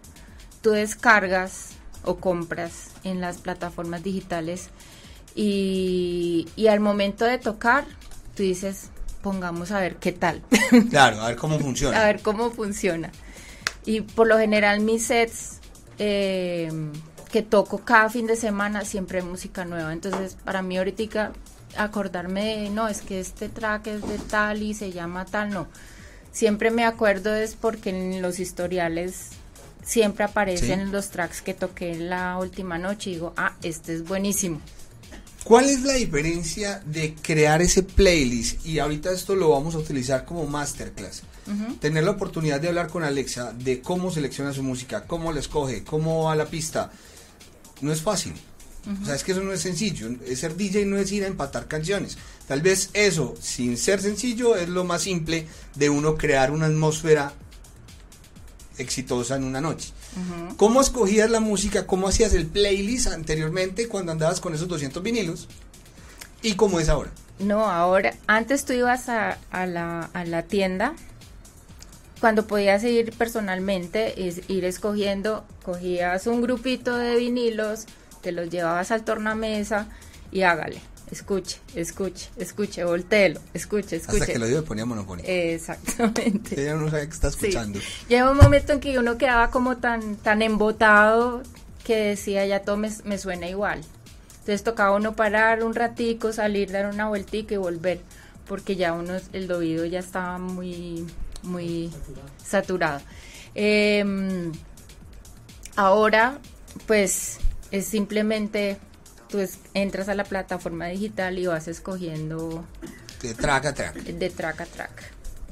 tú descargas o compras en las plataformas digitales y, y al momento de tocar, tú dices, pongamos a ver qué tal. Claro, a ver cómo funciona. A ver cómo funciona. Y por lo general mis sets eh, que toco cada fin de semana siempre hay música nueva. Entonces para mí ahorita acordarme de, no, es que este track es de tal y se llama tal, no. Siempre me acuerdo es porque en los historiales siempre aparecen sí. los tracks que toqué la última noche y digo, ah, este es buenísimo. ¿Cuál es la diferencia de crear ese playlist? Y ahorita esto lo vamos a utilizar como masterclass. Uh-huh. Tener la oportunidad de hablar con Alexa de cómo selecciona su música, cómo la escoge, cómo va la pista. No es fácil. Uh-huh. O sea, es que eso no es sencillo. Ser D J no es ir a empatar canciones. Tal vez eso, sin ser sencillo, es lo más simple de uno crear una atmósfera exitosa en una noche. Uh-huh. ¿Cómo escogías la música? ¿Cómo hacías el playlist anteriormente cuando andabas con esos doscientos vinilos? ¿Y cómo es ahora? No, ahora, antes tú ibas a, a, la, a la tienda. Cuando podías ir personalmente, es, ir escogiendo, cogías un grupito de vinilos, te los llevabas al tornamesa y hágale, escuche, escuche, escuche, voltéelo, escuche, escuche. Hasta que lo dio ponía monofónico. Exactamente. Ella no sabe que está escuchando. Sí. Llega un momento en que uno quedaba como tan, tan embotado que decía, ya todo me, me suena igual. Entonces tocaba uno parar un ratico, salir, dar una vueltica y volver, porque ya uno, el oído ya estaba muy, muy saturado. saturado. Eh, ahora, pues... Es simplemente, tú es, entras a la plataforma digital y vas escogiendo... De track a track. De track a track.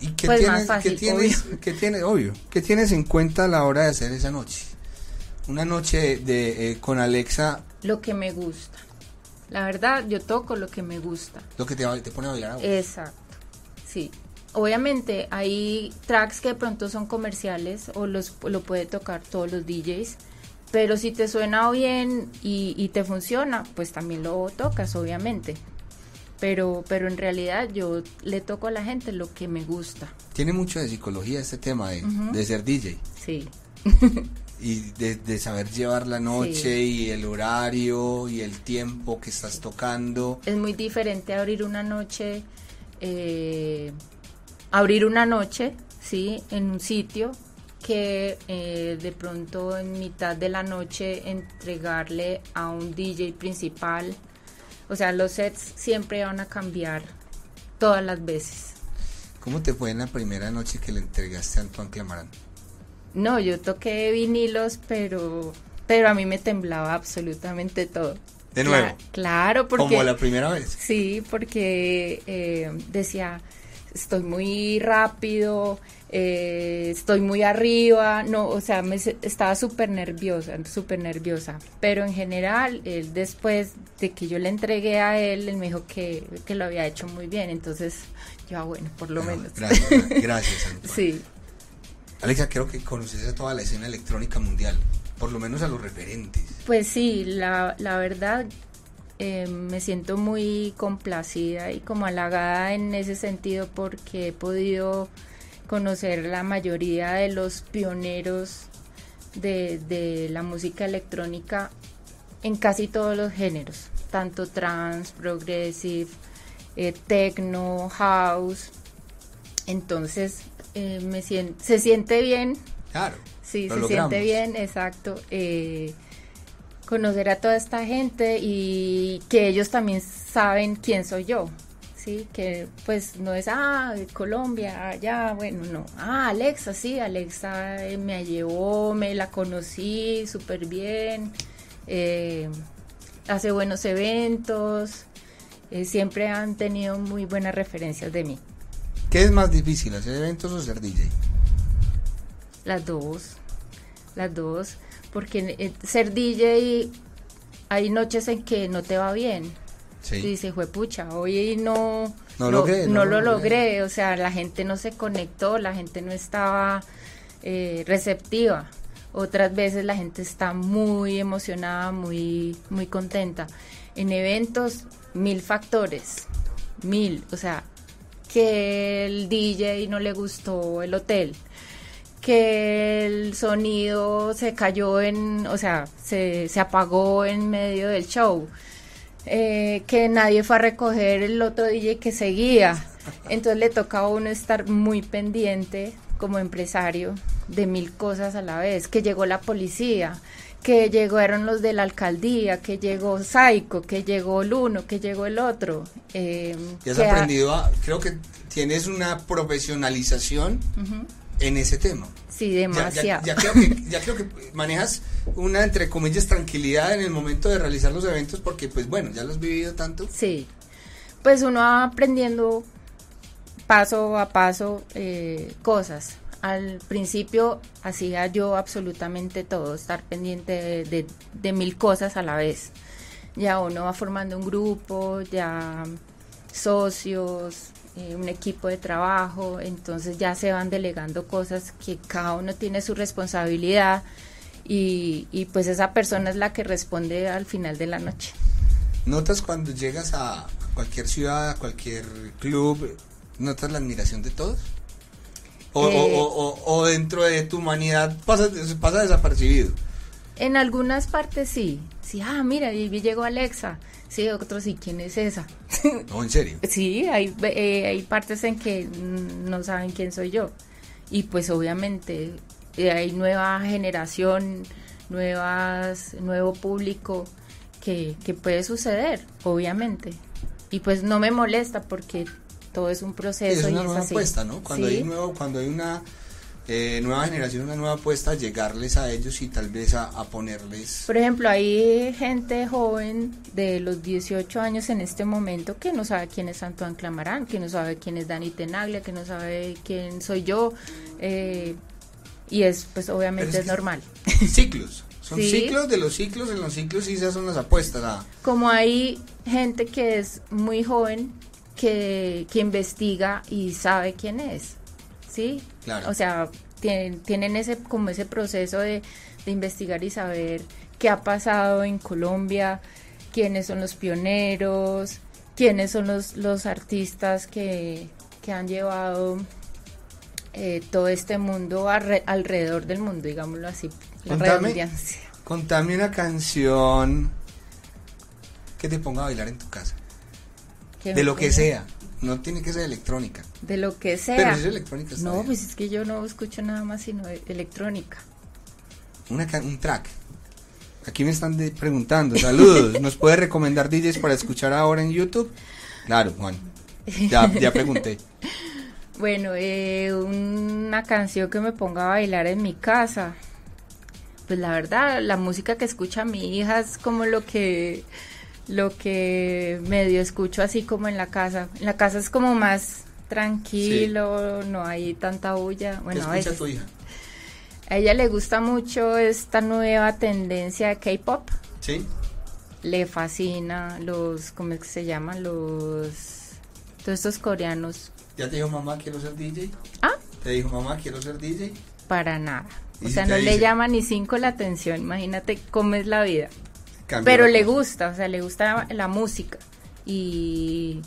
¿Y qué, pues tienes, más fácil, ¿qué, tienes, obvio. ¿qué, tienes, obvio, ¿qué tienes en cuenta a la hora de hacer esa noche? Una noche de eh, con Alexa... Lo que me gusta. La verdad, yo toco lo que me gusta. Lo que te, te pone a bailar a vos. Exacto, sí. Obviamente, hay tracks que de pronto son comerciales o los lo puede tocar todos los D Js. Pero si te suena bien y, y te funciona, pues también lo tocas, obviamente. Pero, pero en realidad yo le toco a la gente lo que me gusta. Tiene mucho de psicología este tema de, uh-huh. de ser D J. Sí. Y de, de saber llevar la noche sí. y el horario y el tiempo que estás tocando. Es muy diferente abrir una noche, eh, abrir una noche, sí, en un sitio que eh, de pronto en mitad de la noche entregarle a un D J principal. O sea, los sets siempre van a cambiar todas las veces. ¿Cómo te fue en la primera noche que le entregaste a Antoine Clamaran? No, yo toqué vinilos, pero pero a mí me temblaba absolutamente todo. ¿De nuevo? Cla- claro, porque... ¿Como la primera vez? Sí, porque eh, decía, estoy muy rápido, eh, estoy muy arriba, no, o sea, me, estaba súper nerviosa, súper nerviosa. Pero en general, él, después de que yo le entregué a él, él me dijo que, que lo había hecho muy bien, entonces yo, ah, bueno, por lo no, menos. Gracias, gracias, Antoine. Sí. Alexa, creo que conoces a toda la escena electrónica mundial, por lo menos a los referentes. Pues sí, la, la verdad eh, me siento muy complacida y como halagada en ese sentido porque he podido conocer la mayoría de los pioneros de, de la música electrónica en casi todos los géneros, tanto trance, progressive, eh, techno, house, entonces... Eh, me siento, se siente bien, claro, sí, se logramos. Siente bien, exacto, eh, conocer a toda esta gente y que ellos también saben quién soy yo, sí, que pues no es, ah, Colombia, allá, bueno, no, ah, Alexa, sí, Alexa eh, me llevó, me la conocí súper bien, eh, hace buenos eventos, eh, siempre han tenido muy buenas referencias de mí. ¿Qué es más difícil, hacer eventos o ser D J? Las dos, las dos, porque eh, ser D J hay noches en que no te va bien. Sí. Y dices, juepucha, hoy no, no, lo, logré, no, no lo logré, logré, o sea, la gente no se conectó, la gente no estaba eh, receptiva. Otras veces la gente está muy emocionada, muy, muy contenta. En eventos, mil factores, mil, o sea... que el D J no le gustó el hotel, que el sonido se cayó en, o sea, se, se apagó en medio del show, eh, que nadie fue a recoger el otro D J que seguía, entonces le toca a uno estar muy pendiente como empresario de mil cosas a la vez, que llegó la policía, que llegaron los de la alcaldía, que llegó Saico, que llegó el uno, que llegó el otro. Eh, y has aprendido, a, creo que tienes una profesionalización uh-huh. en ese tema. Sí, demasiado. Ya, ya, ya, creo que, ya creo que manejas una, entre comillas, tranquilidad en el momento de realizar los eventos porque, pues bueno, ya los has vivido tanto. Sí, pues uno va aprendiendo paso a paso eh, cosas. Al principio hacía yo absolutamente todo, estar pendiente de, de, de mil cosas a la vez. Ya uno va formando un grupo, ya socios, eh, un equipo de trabajo, entonces ya se van delegando cosas que cada uno tiene su responsabilidad y, y pues esa persona es la que responde al final de la noche. ¿Notas cuando llegas a cualquier ciudad, a cualquier club, notas la admiración de todos? O, eh, o, o, o dentro de tu humanidad pasa, pasa desapercibido. En algunas partes sí, sí, ah, mira, y llegó Alexa, sí, otros sí, ¿quién es esa? No, ¿en serio? Sí, hay, eh, hay partes en que no saben quién soy yo, y pues obviamente eh, hay nueva generación, nuevas, nuevo público que, que puede suceder, obviamente, y pues no me molesta porque... todo es un proceso. Es una y nueva es así. Apuesta, ¿no? Cuando, ¿sí? hay nuevo, cuando hay una eh, nueva generación, una nueva apuesta, llegarles a ellos y tal vez a, a ponerles... Por ejemplo, hay gente joven de los dieciocho años en este momento que no sabe quién es Antoine Clamaran, que no sabe quién es Danny Tenaglia, que no sabe quién soy yo, eh, y es, pues obviamente es, es normal. Ciclos, son ¿sí? ciclos de los ciclos, en los ciclos y esas son las apuestas. ¿Ah? Como hay gente que es muy joven, Que, que investiga y sabe quién es, ¿sí? Claro. O sea, tienen, tienen ese como ese proceso de, de investigar y saber qué ha pasado en Colombia, quiénes son los pioneros, quiénes son los, los artistas que, que han llevado eh, todo este mundo arre, alrededor del mundo, digámoslo así, la redundancia. Contame una canción que te ponga a bailar en tu casa. De lo que sea, no tiene que ser electrónica. De lo que sea. Pero si es electrónica. No, bien. Pues es que yo no escucho nada más sino electrónica. Una, un track. Aquí me están de, preguntando, saludos, ¿nos puede recomendar D Js para escuchar ahora en YouTube? Claro, Juan, ya, ya pregunté. Bueno, eh, una canción que me ponga a bailar en mi casa. Pues la verdad, la música que escucha mi hija es como lo que, lo que medio escucho así como en la casa. En la casa es como más tranquilo, sí. No hay tanta bulla. Bueno, ¿qué escucha tu hija? A ella le gusta mucho esta nueva tendencia de K-pop. Sí. Le fascina los, ¿cómo es que se llaman? Los, todos estos coreanos. ¿Ya te dijo mamá quiero ser D J? ¿Ah? ¿Te dijo mamá quiero ser D J? Para nada. O sea, si no dice? Le llama ni cinco la atención, imagínate cómo es la vida. Cambio Pero la le cosa. gusta, o sea, le gusta la, la música. Y,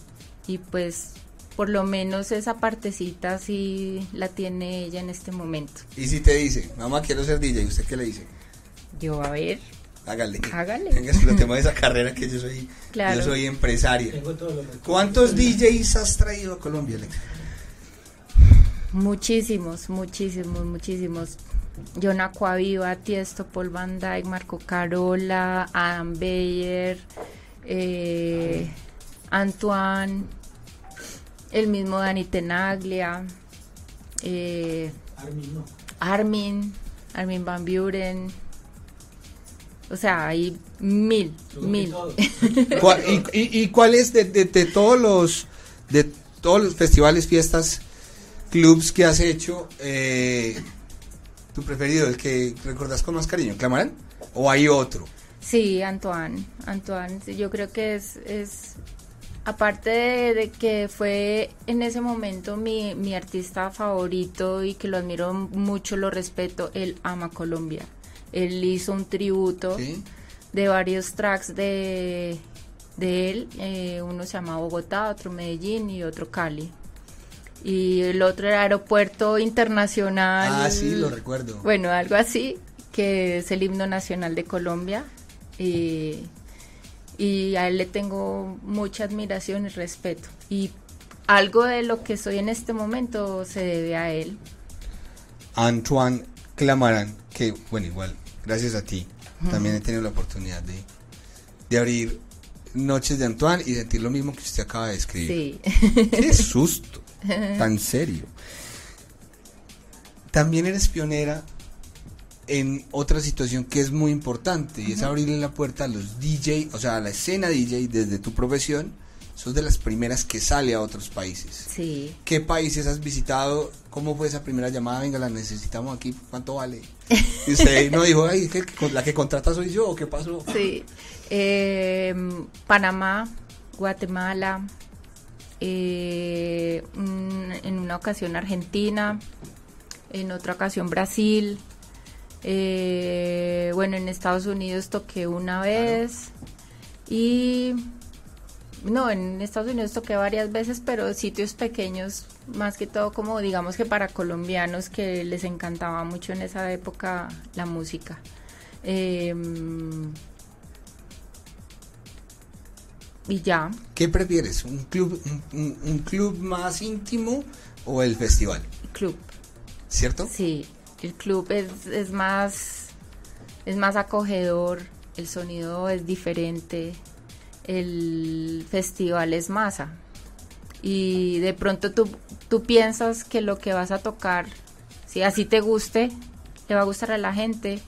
y pues... por lo menos esa partecita sí la tiene ella en este momento. ¿Y si te dice, mamá quiero ser D J, usted qué le dice? Yo, a ver. Hágale. Hágale. Venga, es el tema de esa carrera que yo soy, claro. Yo soy empresaria. Tengo todo lo que ¿Cuántos todo D Js has traído a Colombia, Alex? Muchísimos, muchísimos, muchísimos. John Acuaviva, Tiesto, Paul van Dyk, Marco Carola, Adam Beyer, eh, Antoine... el mismo Danny Tenaglia, eh, Armin, no. Armin, Armin Van Buren, o sea, hay mil, mil. ¿Y, y, y cuál es de, de, de todos los, de todos los festivales, fiestas, clubs que has hecho, eh, tu preferido, el que recordás con más cariño, Clamaran, o hay otro? Sí, Antoine, Antoine, yo creo que es, es aparte de, de que fue en ese momento mi, mi artista favorito y que lo admiro mucho, lo respeto, él ama Colombia. Él hizo un tributo ¿sí? de varios tracks de, de él, eh, uno se llama Bogotá, otro Medellín y otro Cali. Y el otro era Aeropuerto Internacional. Ah, sí, lo recuerdo. Bueno, algo así, que es el himno nacional de Colombia. Y... y a él le tengo mucha admiración y respeto, y algo de lo que soy en este momento se debe a él. Antoine Clamaran, que bueno, igual, gracias a ti, uh-huh. También he tenido la oportunidad de, de abrir Noches de Antoine y sentir lo mismo que usted acaba de escribir. Sí. ¡Qué susto! Tan serio. También eres pionera en otra situación que es muy importante y uh-huh. es abrirle la puerta a los D J, o sea, a la escena D J desde tu profesión. Sos de las primeras que sale a otros países. Sí. ¿Qué países has visitado? ¿Cómo fue esa primera llamada? Venga, la necesitamos aquí, ¿cuánto vale? Y usted no dijo, ay, ¿qué, qué, la que contrata soy yo, ¿qué pasó? Sí, eh, Panamá, Guatemala, eh, en una ocasión Argentina, en otra ocasión Brasil. Eh, bueno, en Estados Unidos toqué una vez y no, en Estados Unidos toqué varias veces, pero sitios pequeños, más que todo como digamos que para colombianos que les encantaba mucho en esa época la música. Eh, y ya. ¿Qué prefieres? ¿Un club, un, un club más íntimo o el festival? Club. ¿Cierto? Sí. El club es, es más es más acogedor, el sonido es diferente, el festival es masa y de pronto tú, tú piensas que lo que vas a tocar, si así te guste, le va a gustar a la gente,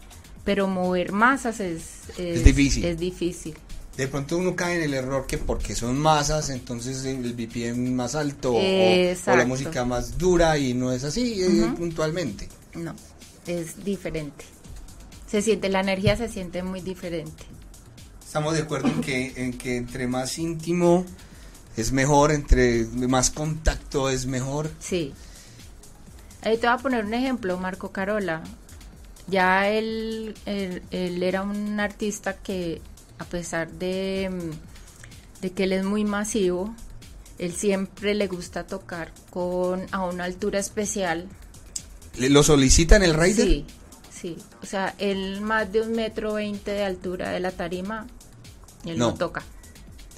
pero mover masas es, es, es, difícil. es difícil. De pronto uno cae en el error que porque son masas, entonces el B P M más alto o, o la música más dura y no es así uh-huh. puntualmente. No, es diferente. Se siente, la energía se siente muy diferente. Estamos de acuerdo en que, en que entre más íntimo es mejor, entre más contacto es mejor. Sí. Ahí te voy a poner un ejemplo, Marco Carola. Ya él, él, él era un artista que a pesar de, de que él es muy masivo, él siempre le gusta tocar con a una altura especial. ¿Lo solicitan el rider? Sí, sí, o sea, él más de un metro veinte de altura de la tarima, él no, no toca.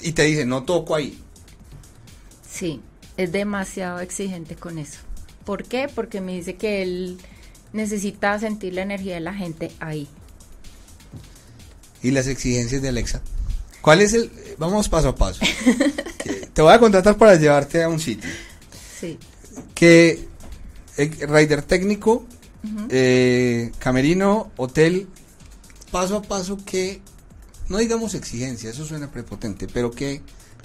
Y te dice, no toco ahí. Sí, es demasiado exigente con eso. ¿Por qué? Porque me dice que él necesita sentir la energía de la gente ahí. ¿Y las exigencias de Alexa? ¿Cuál es el...? Vamos paso a paso. Te voy a contratar para llevarte a un sitio. Sí. Que... rider técnico, uh-huh. eh, camerino, hotel, paso a paso, que no digamos exigencia, eso suena prepotente, pero que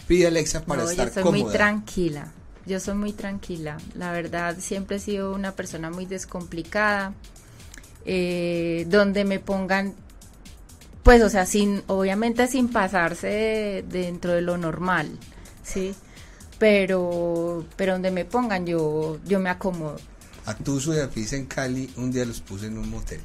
pide Alexa para no, estar cómoda. Yo soy cómoda. muy tranquila, yo soy muy tranquila, la verdad siempre he sido una persona muy descomplicada, eh, donde me pongan, pues o sea, sin, obviamente sin pasarse de, de dentro de lo normal, ¿sí? Pero, pero donde me pongan yo, yo me acomodo. A Tuzo y a Pisa en Cali un día los puse en un motel.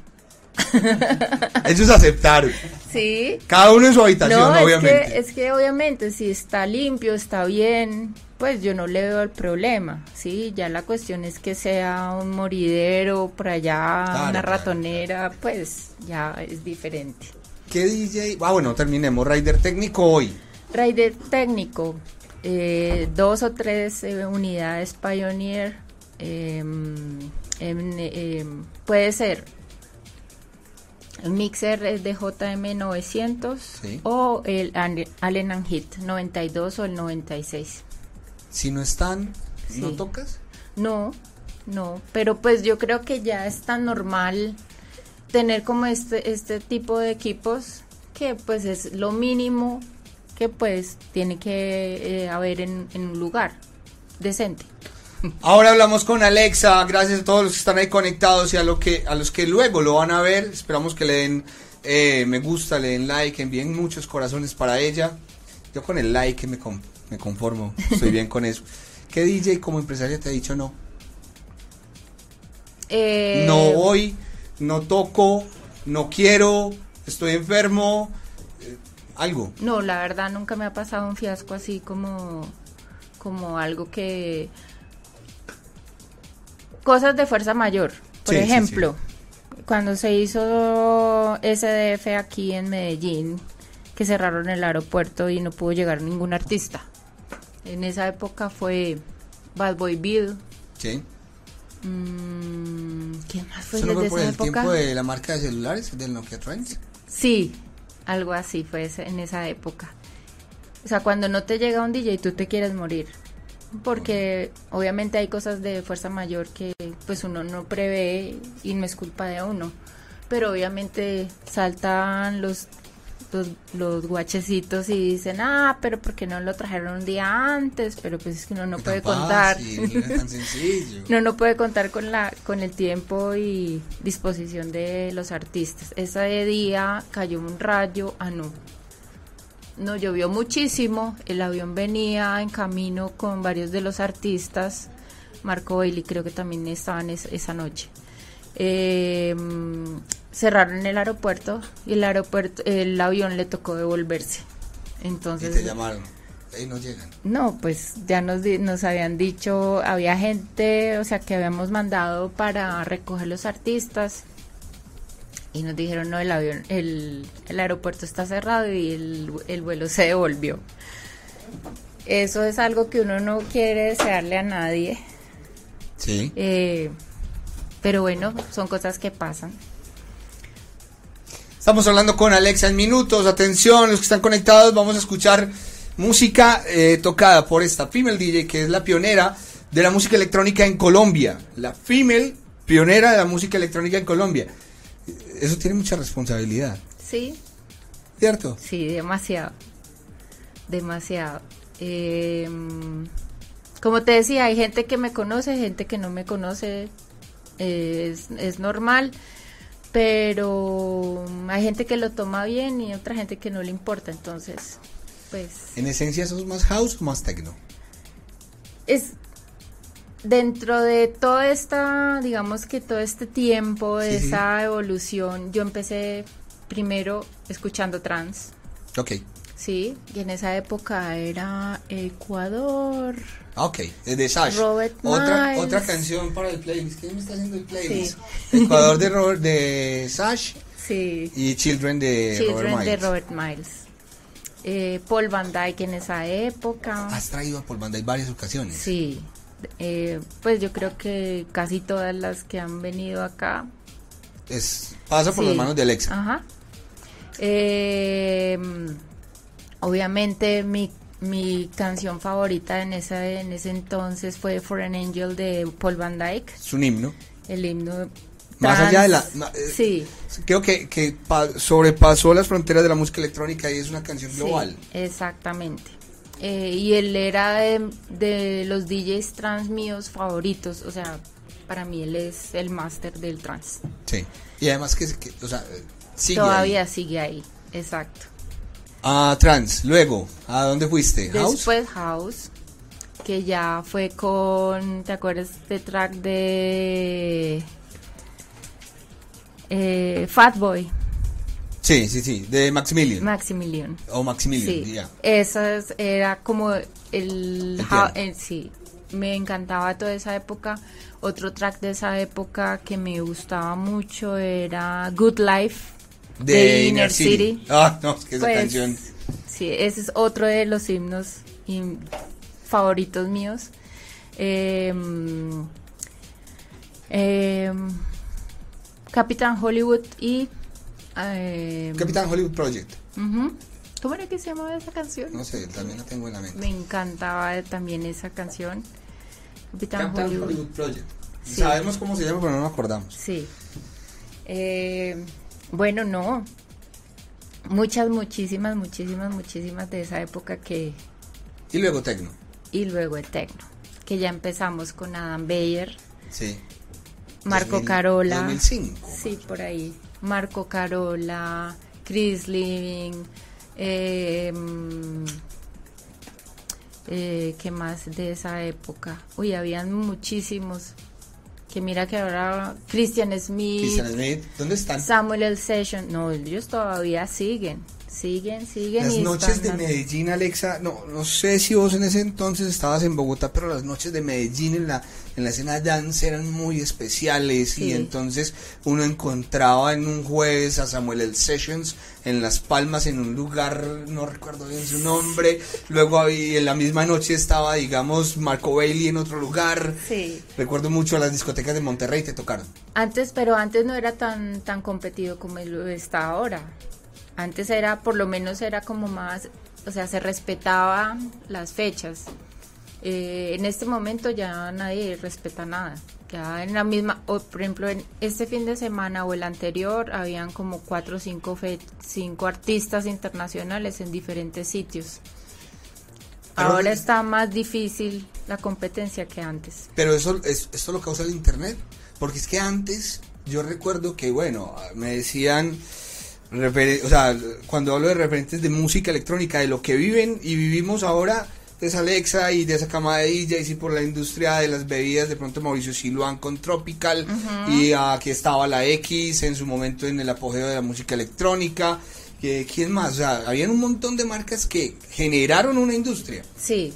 Ellos aceptaron. Sí. Cada uno en su habitación, no, obviamente. Es que, es que obviamente si está limpio, está bien, pues yo no le veo el problema, ¿sí? Ya la cuestión es que sea un moridero, por allá, claro, una ratonera, claro, claro. Pues ya es diferente. ¿Qué D J? Ah, bueno, terminemos. Rider técnico hoy. Rider técnico, eh, dos o tres eh, unidades Pioneer. Eh, eh, eh, puede ser el mixer de J M novecientos, sí. O el Allen and Heath noventa y dos o el noventa y seis. Si no están, sí. ¿No tocas? No, no, pero pues yo creo que ya es tan normal tener como este, este tipo de equipos, que pues es lo mínimo que pues tiene que eh, haber en, en un lugar decente. Ahora hablamos con Alexa, gracias a todos los que están ahí conectados y a, lo que, a los que luego lo van a ver. Esperamos que le den eh, me gusta, le den like, envíen muchos corazones para ella. Yo con el like me, con, me conformo, estoy bien con eso. ¿Qué D J como empresaria te ha dicho no? Eh... No voy, no toco, no quiero, estoy enfermo, eh, algo. No, la verdad nunca me ha pasado un fiasco así como, como algo que... Cosas de fuerza mayor, por sí, ejemplo, sí, sí. Cuando se hizo S D F aquí en Medellín, que cerraron el aeropuerto y no pudo llegar ningún artista. En esa época fue Bad Boy Bill. Sí. Mm, ¿Qué más fue desde no fue esa por el época? ¿Tiempo de la marca de celulares, del Nokia Trends? Sí, algo así fue ese, en esa época. O sea, cuando no te llega un D J, tú te quieres morir. Porque obviamente hay cosas de fuerza mayor que pues uno no prevé y no es culpa de uno, pero obviamente saltan los, los, los guachecitos y dicen, ah, pero ¿por qué no lo trajeron un día antes? Pero pues es que uno no es puede contar fácil, tan sencillo. No, no puede contar con la con el tiempo y disposición de los artistas. Ese día cayó un rayo, ah no No, llovió muchísimo, el avión venía en camino con varios de los artistas, Marco Bailey creo que también estaban es, esa noche. Eh, cerraron el aeropuerto y el aeropuerto, el avión le tocó devolverse. Entonces, ¿y te llamaron? ¿Ahí no llegan? No, pues ya nos, nos habían dicho, había gente, o sea, que habíamos mandado para recoger los artistas. Y nos dijeron, no, el avión, el, el aeropuerto está cerrado y el, el vuelo se devolvió. Eso es algo que uno no quiere desearle a nadie. Sí. Eh, pero bueno, son cosas que pasan. Estamos hablando con Alexa en minutos. Atención, los que están conectados, vamos a escuchar música eh, tocada por esta Female D J, que es la pionera de la música electrónica en Colombia. La Female pionera de la música electrónica en Colombia. Eso tiene mucha responsabilidad. Sí. ¿Cierto? Sí, demasiado. Demasiado. Eh, como te decía, hay gente que me conoce, gente que no me conoce. Eh, es, es normal. Pero hay gente que lo toma bien y otra gente que no le importa. Entonces, pues... ¿En esencia sos más house o más techno? Es... Dentro de toda esta, digamos que todo este tiempo, de sí, esa sí. evolución, yo empecé primero escuchando trance. Ok. Sí, y en esa época era Ecuador. Ok, de Sash. Robert otra, Miles. Otra canción para el playlist. ¿Quién me está haciendo el playlist? Sí. Ecuador de, Robert, de Sash. Sí. Y Children de Children Robert Miles. Children de Robert Miles. eh, Paul van Dyk en esa época. ¿Has traído a Paul van Dyk varias ocasiones? Sí, eh, pues yo creo que casi todas las que han venido acá es, pasa por sí. las manos de Alexa. Ajá. Eh, obviamente mi, mi canción favorita en, esa, en ese entonces fue For an Angel de Paul van Dyk. Es un himno. El himno de Más Dance, allá de la... Sí. Creo que, que pa, sobrepasó las fronteras de la música electrónica y es una canción global. Sí, exactamente. Eh, y él era de, de los D Js trans míos favoritos, o sea, para mí él es el máster del trans. Sí, y además que, que o sea, sigue Todavía ahí. sigue ahí, exacto. Ah, trans, luego, ¿a dónde fuiste? ¿House? Después House, que ya fue con, ¿te acuerdas de este track de... Eh, Fatboy. Sí, sí, sí, de Maximilian. Maximilian. O Maximilian, sí. ya. Yeah. Esa era como el... el how, eh, sí, me encantaba toda esa época. Otro track de esa época que me gustaba mucho era Good Life de, de Inner City. City. Ah, no, es que esa pues, canción. Sí, ese es otro de los himnos in, favoritos míos. Eh... eh Capitán Hollywood y... Eh, Capitán Hollywood Project. Uh-huh. ¿Cómo era que se llamaba esa canción? No sé, también la tengo en la mente. Me encantaba también esa canción. Capitán, Capitán Hollywood. Hollywood Project. Sí. Sabemos cómo se llama, pero no nos acordamos. Sí. Eh, bueno, no. Muchas, muchísimas, muchísimas, muchísimas de esa época que... Y luego Tecno. Y luego el Tecno. Que ya empezamos con Adam Beyer. Sí. Marco dos mil, Carola, dos mil cinco, sí, por ahí, Marco Carola, Chris Living, eh, eh, ¿qué más de esa época? Uy, habían muchísimos, que mira que ahora Christian Smith, Christian Smith, ¿dónde están? Samuel L. Session, no, ellos todavía siguen, siguen, siguen. Las noches de Medellín, Alexa, no, no sé si vos en ese entonces estabas en Bogotá, pero las noches de Medellín en la en la escena dance eran muy especiales, sí. Y entonces uno encontraba en un jueves a Samuel L. Sessions en Las Palmas, en un lugar, no recuerdo bien su nombre, luego había, en la misma noche estaba, digamos, Marco Bailey en otro lugar, sí. Recuerdo mucho a las discotecas de Monterrey, te tocaron. Antes, pero antes no era tan, tan competido como está ahora. Antes era, por lo menos era como más, o sea, se respetaban las fechas. Eh, en este momento ya nadie respeta nada. Ya en la misma, o, por ejemplo, en este fin de semana o el anterior, habían como cuatro o cinco, fe, cinco artistas internacionales en diferentes sitios. Pero ahora está más difícil la competencia que antes. Pero eso, es, esto lo causa el internet, porque es que antes yo recuerdo que, bueno, me decían... Refer- o sea, cuando hablo de referentes de música electrónica, de lo que viven y vivimos ahora, es Alexa y de esa cama de D Js y por la industria de las bebidas, de pronto Mauricio Siluán con Tropical, uh-huh. Y aquí estaba la X en su momento en el apogeo de la música electrónica. ¿Quién más? O sea, habían un montón de marcas que generaron una industria. Sí.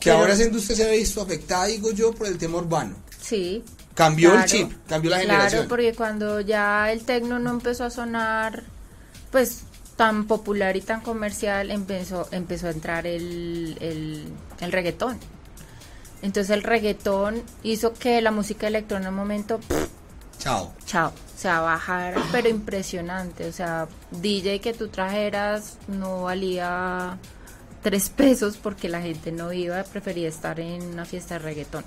Que pero... ahora esa industria se ha visto afectada, digo yo, por el tema urbano. Sí. Cambió claro, el chip, cambió la generación. Claro, porque cuando ya el tecno no empezó a sonar, pues, tan popular y tan comercial, empezó, empezó a entrar el, el, el reggaetón. Entonces el reggaetón hizo que la música electrónica en un momento... Pff, chao. Chao. O sea, bajara, pero impresionante. O sea, D J que tú trajeras no valía tres pesos porque la gente no iba, prefería estar en una fiesta de reggaetón.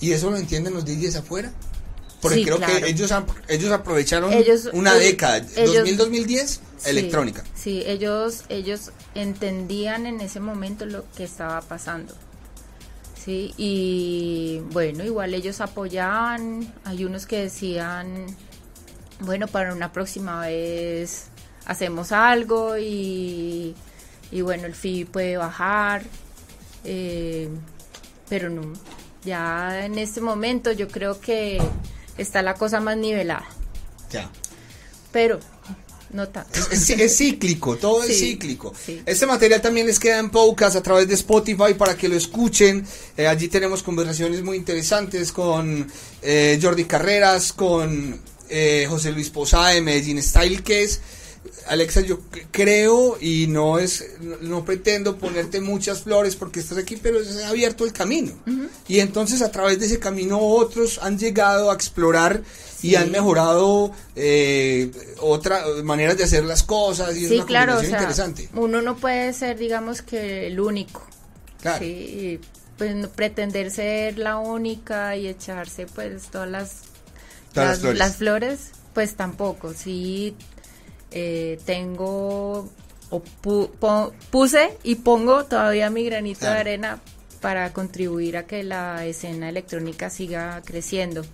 ¿Y eso lo entienden los D Js afuera? Porque sí, creo claro. que ellos, ellos aprovecharon ellos, una el, década, dos mil, dos mil diez, sí, electrónica. Sí, ellos ellos entendían en ese momento lo que estaba pasando. Sí, y bueno, igual ellos apoyaban, hay unos que decían, bueno, para una próxima vez hacemos algo y, y bueno, el fee puede bajar, eh, pero no... Ya en este momento yo creo que está la cosa más nivelada. Ya. Pero no tanto. Es, es cíclico, todo sí, es cíclico. Sí. Este material también les queda en podcast a través de Spotify para que lo escuchen. Eh, allí tenemos conversaciones muy interesantes con eh, Jordi Carreras, con eh, José Luis Posada de Medellín Style, que es Alexa, yo creo, y no es, no pretendo ponerte muchas flores porque estás aquí, pero se ha abierto el camino. Uh-huh. Y entonces a través de ese camino otros han llegado a explorar, sí, y han mejorado eh, otras maneras de hacer las cosas, y sí, es una, claro, combinación, o sea, interesante. Uno no puede ser, digamos, que el único. Claro. Sí, pues pretender ser la única y echarse pues todas las, todas las, flores. las flores, pues tampoco, sí. Eh, tengo o pu, po, puse y pongo todavía mi granito, claro, de arena para contribuir a que la escena electrónica siga creciendo,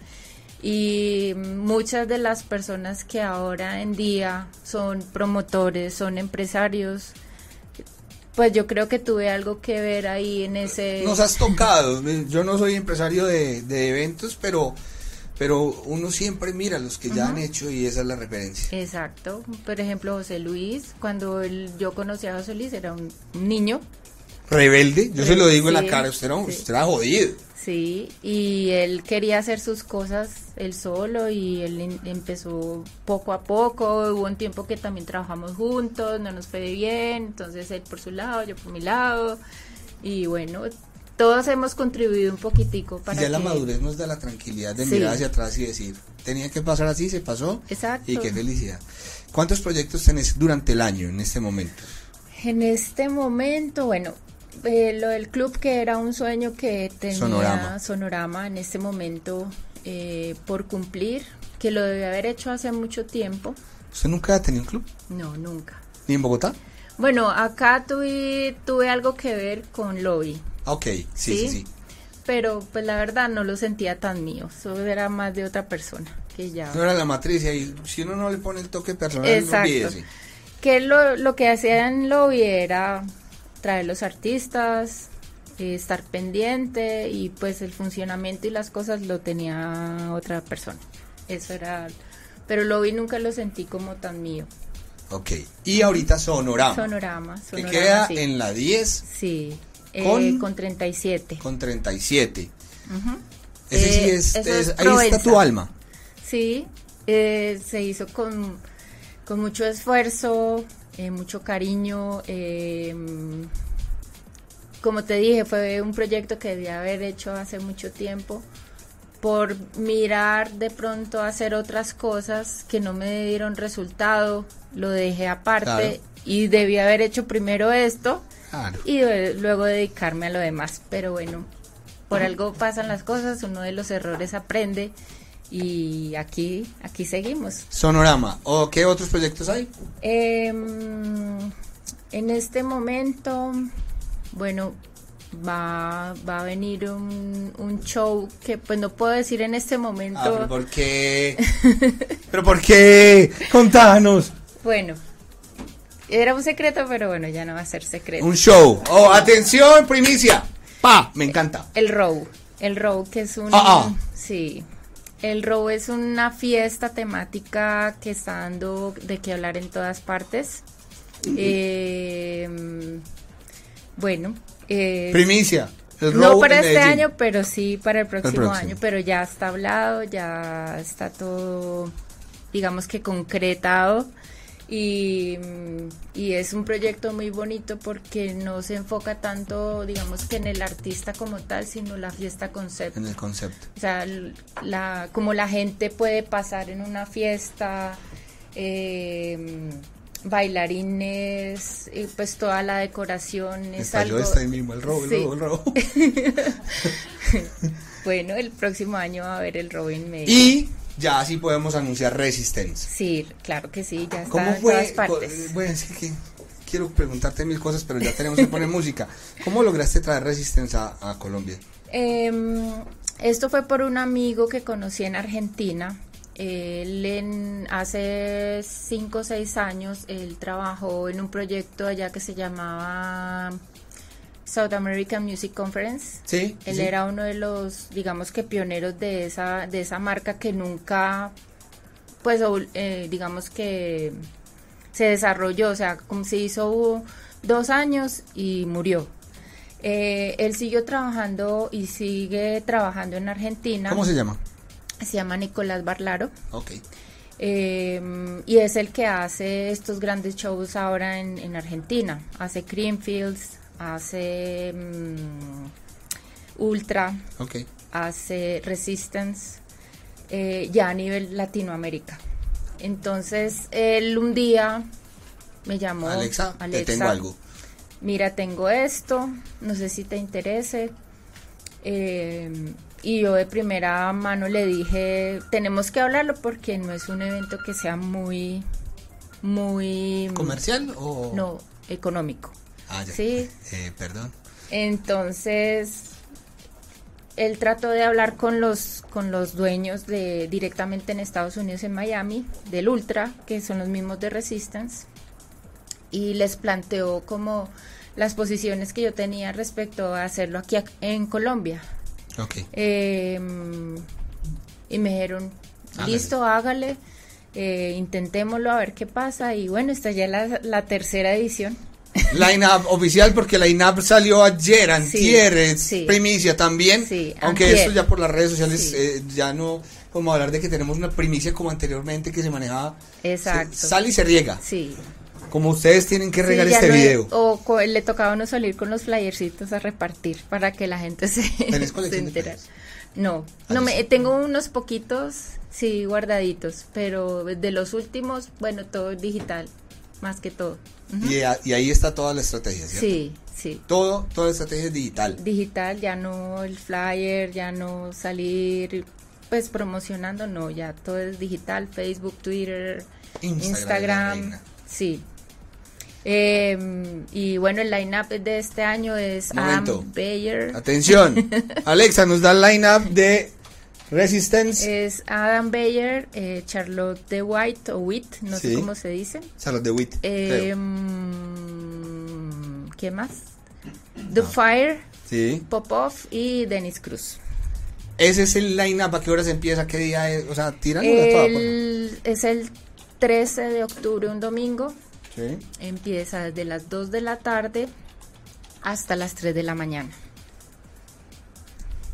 y muchas de las personas que ahora en día son promotores, son empresarios, pues yo creo que tuve algo que ver ahí en ese... Nos has tocado. Yo no soy empresario de, de eventos, pero... pero uno siempre mira los que ya, uh-huh, han hecho, y esa es la referencia. Exacto. Por ejemplo, José Luis, cuando él, yo conocí a José Luis, era un niño rebelde, yo Re- se lo digo, sí, en la cara, usted era, sí, usted era jodido. Sí, y él quería hacer sus cosas él solo, y él empezó poco a poco. Hubo un tiempo que también trabajamos juntos, no nos fue bien, entonces él por su lado, yo por mi lado, y bueno... todos hemos contribuido un poquitico para ya que... la madurez nos da la tranquilidad de, sí, mirar hacia atrás y decir, tenía que pasar así, se pasó. Exacto. Y qué felicidad. ¿Cuántos proyectos tenés durante el año en este momento? En este momento, bueno, eh, lo del club, que era un sueño que tenía Sonorama, Sonorama en este momento eh, por cumplir, que lo debía haber hecho hace mucho tiempo. ¿Usted nunca ha tenido un club? No, nunca. ¿Ni en Bogotá? Bueno, acá tuve, tuve algo que ver con Lobby. Ok, sí, sí, sí, sí. Pero pues la verdad no lo sentía tan mío, eso era más de otra persona que ya... No era la matriz, y si uno no le pone el toque personal, exacto, no olvide, sí. Que lo, lo que hacía en Lobby era traer los artistas, eh, estar pendiente, y pues el funcionamiento y las cosas lo tenía otra persona, eso era... Pero Lobby nunca lo sentí como tan mío. Ok, y ahorita Sonorama. Sonorama, Sonorama, que queda, sí, en la diez. Sí. Con, eh, con treinta y siete. Con treinta y siete. Uh-huh. Ese sí es, eh, es, es ahí está tu alma. Sí, eh, se hizo con, con mucho esfuerzo, eh, mucho cariño. Eh, como te dije, fue un proyecto que debía haber hecho hace mucho tiempo, por mirar de pronto hacer otras cosas que no me dieron resultado, lo dejé aparte, claro, y debí haber hecho primero esto. Claro. Y luego dedicarme a lo demás, pero bueno, por algo pasan las cosas, uno de los errores aprende, y aquí aquí seguimos. Sonorama, ¿o qué otros proyectos hay? Eh, en este momento, bueno, va, va a venir un, un show que pues no puedo decir en este momento. Ah, ¿pero por qué? ¿Pero por qué? Contanos. Bueno. Era un secreto, pero bueno, ya no va a ser secreto. Un show. Oh, atención, primicia. Pa, me encanta. El Row. El Row, que es un... Ah, ah. Sí. El Row es una fiesta temática que está dando de qué hablar en todas partes. Uh-huh. Eh, bueno. Eh, primicia. El Row. No para este Medellín. Año, pero sí para el próximo, el próximo año. Pero ya está hablado, ya está todo, digamos que concretado. Y, y es un proyecto muy bonito porque no se enfoca tanto, digamos, que en el artista como tal, sino la fiesta concepto. En el concepto. O sea, la, como la gente puede pasar en una fiesta, eh, bailarines, y pues toda la decoración. Es algo... está ahí mismo, el robo, sí. el robo, el robo. Bueno, el próximo año va a haber el robo en Medellín. Y... ya así podemos anunciar Resistencia. Sí, claro que sí, ya está en todas partes. Bueno, es que quiero preguntarte mil cosas, pero ya tenemos que poner música. ¿Cómo lograste traer Resistencia a, a Colombia? Eh, esto fue por un amigo que conocí en Argentina. Él en, hace cinco o seis años, él trabajó en un proyecto allá que se llamaba... South American Music Conference. Sí, él sí. era uno de los, digamos que pioneros de esa de esa marca que nunca, pues, eh, digamos que se desarrolló, o sea, como se hizo dos años y murió. Eh, él siguió trabajando y sigue trabajando en Argentina. ¿Cómo se llama? Se llama Nicolás Barlaro. Okay. Eh, y es el que hace estos grandes shows ahora en, en Argentina. Hace Creamfields, hace um, Ultra, okay, hace Resistance, eh, ya a nivel Latinoamérica. Entonces él un día me llamó: Alexa, Alexa, te tengo algo. Mira, tengo esto, no sé si te interese. Eh, y yo de primera mano le dije, tenemos que hablarlo porque no es un evento que sea muy, muy... ¿Comercial o...? No, económico. Ah, ya. ¿Sí? Eh, perdón. Entonces, él trató de hablar con los, con los dueños de directamente en Estados Unidos, en Miami, del Ultra, que son los mismos de Resistance, y les planteó como las posiciones que yo tenía respecto a hacerlo aquí en Colombia. Okay. Eh, y me dijeron, listo, hágale, eh, intentémoslo a ver qué pasa. Y bueno, esta ya es la, la tercera edición. Line Up oficial, porque Line Up salió ayer, antier, sí, primicia también, sí, aunque antier. Esto ya por las redes sociales, sí, eh, ya no como hablar de que tenemos una primicia como anteriormente que se manejaba. Exacto. Se sale y se riega. Sí. Como ustedes tienen que regar, sí, este no, video. O co- le tocaba a uno salir con los flyercitos a repartir para que la gente se, se enterara. No, no me, tengo unos poquitos, sí, guardaditos, pero de los últimos, bueno, todo digital, más que todo. Uh-huh. Y, a, y ahí está toda la estrategia, ¿cierto? Sí, sí. Todo, toda la estrategia es digital. Digital, ya no el flyer, ya no salir pues promocionando, no, ya todo es digital, Facebook, Twitter, Instagram. Instagram, sí. Eh, y bueno, el line-up de este año es Adam Beyer. Atención, Alexa nos da el line-up de Resistance. Es Adam Beyer, eh, Charlotte de White o Witt, no sí. sé cómo se dice. Charlotte de Witt. Eh, ¿Qué más? The ah. Fire, sí. Popov y Dennis Cruz. Ese es el line-up. ¿A qué hora se empieza? ¿Qué día es? O sea, tiran toda. Es el trece de octubre, un domingo. Sí. Empieza desde las dos de la tarde hasta las tres de la mañana.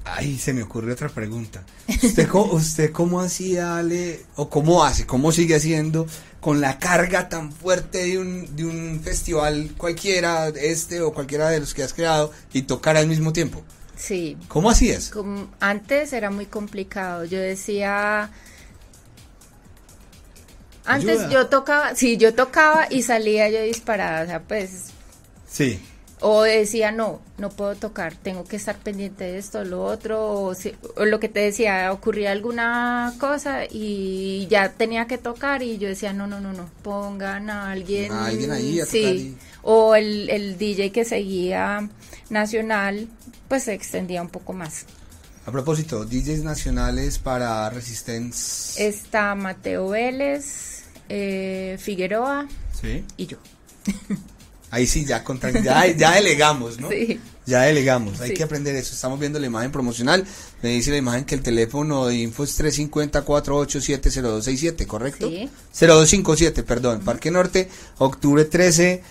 Ay, se me ocurrió otra pregunta. ¿Usted, cómo, usted cómo hacía, Ale, o cómo hace, cómo sigue haciendo con la carga tan fuerte de un, de un festival cualquiera, este o cualquiera de los que has creado, y tocar al mismo tiempo? Sí. ¿Cómo hacías? Como, antes era muy complicado. Yo decía... Antes Ayuda. yo tocaba, sí, yo tocaba y salía yo disparada, o sea, pues... Sí. O decía, no, no puedo tocar, tengo que estar pendiente de esto, lo otro, o, si, o lo que te decía, ocurría alguna cosa y ya tenía que tocar y yo decía, no, no, no, no, pongan a alguien... A alguien ahí a tocar. Sí, y... o el, el D J que seguía nacional, pues se extendía un poco más. A propósito, D Js nacionales para Resistance. Está Mateo Vélez, eh, Figueroa, ¿sí? Y yo. Ahí sí, ya, contra, ya, ya delegamos, ¿no? Sí. Ya delegamos, hay sí. que aprender eso. Estamos viendo la imagen promocional. Me dice la imagen que el teléfono de info es tres cinco cero cuatro ocho siete cero dos seis siete, ¿correcto? Sí. cero dos cinco siete, perdón. Uh-huh. Parque Norte, octubre trece.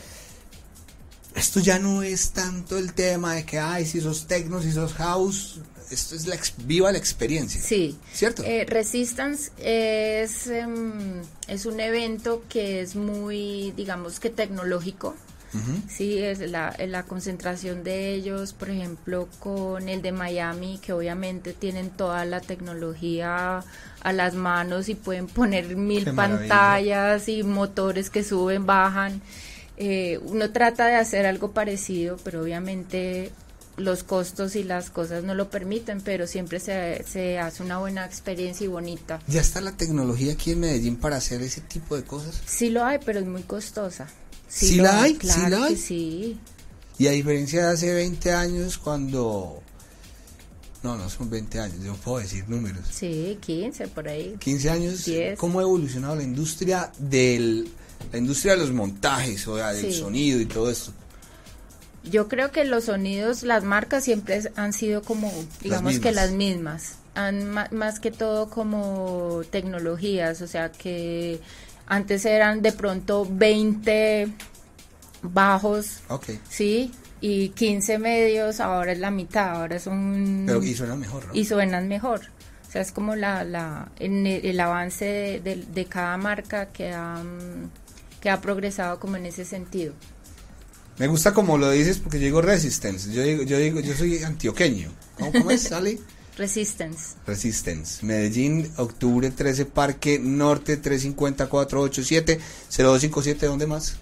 Esto ya no es tanto el tema de que, ay, si sos techno, si sos house... Esto es la ex, viva la experiencia. Sí. ¿Cierto? Eh, Resistance es, um, es un evento que es muy, digamos que tecnológico. Uh-huh. Sí, es la, la concentración de ellos, por ejemplo, con el de Miami, que obviamente tienen toda la tecnología a las manos y pueden poner mil Qué pantallas maravilla. Y motores que suben, bajan. Eh, uno trata de hacer algo parecido, pero obviamente... los costos y las cosas no lo permiten, pero siempre se, se hace una buena experiencia y bonita. ¿Ya está la tecnología aquí en Medellín para hacer ese tipo de cosas? Sí lo hay, pero es muy costosa. ¿Sí, ¿Sí la hay? hay claro ¿Sí la hay? Sí. Y a diferencia de hace veinte años cuando... No, no son veinte años, yo puedo decir números. Sí, quince, por ahí. quince años, diez. ¿Cómo ha evolucionado la industria del, la industria de los montajes, o sea, del sí. sonido y todo esto? Yo creo que los sonidos, las marcas siempre han sido como, digamos que las mismas, han, más que todo como tecnologías, o sea que antes eran de pronto veinte bajos, okay. ¿sí? Y quince medios, ahora es la mitad, ahora son... Pero y suenan mejor, ¿no? Y suenan mejor, O sea, es como la, la, en el, el avance de, de, de cada marca que ha, que ha progresado como en ese sentido. Me gusta como lo dices, porque yo digo resistance, yo digo, yo digo, yo soy antioqueño. ¿Cómo, cómo es, Ali? Resistance. Resistance. Medellín, octubre trece, Parque Norte, tres cinco cero, cuatro ocho siete, cero dos cinco siete, ¿dónde más?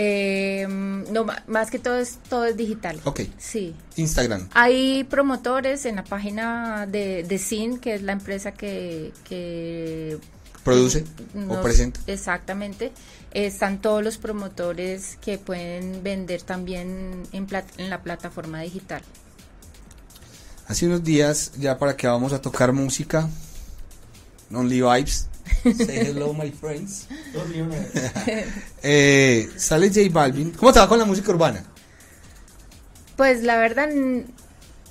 Eh, no, más que todo es, todo es digital. Ok. Sí. Instagram. Hay promotores en la página de, de C I N, que es la empresa que... que produce nos, o presenta. Exactamente. Están todos los promotores que pueden vender también en, plata, en la plataforma digital. Hace unos días, ya para que vamos a tocar música, Only Vibes, say hello my friends, eh, sale J Balvin. ¿Cómo te va con la música urbana? Pues la verdad,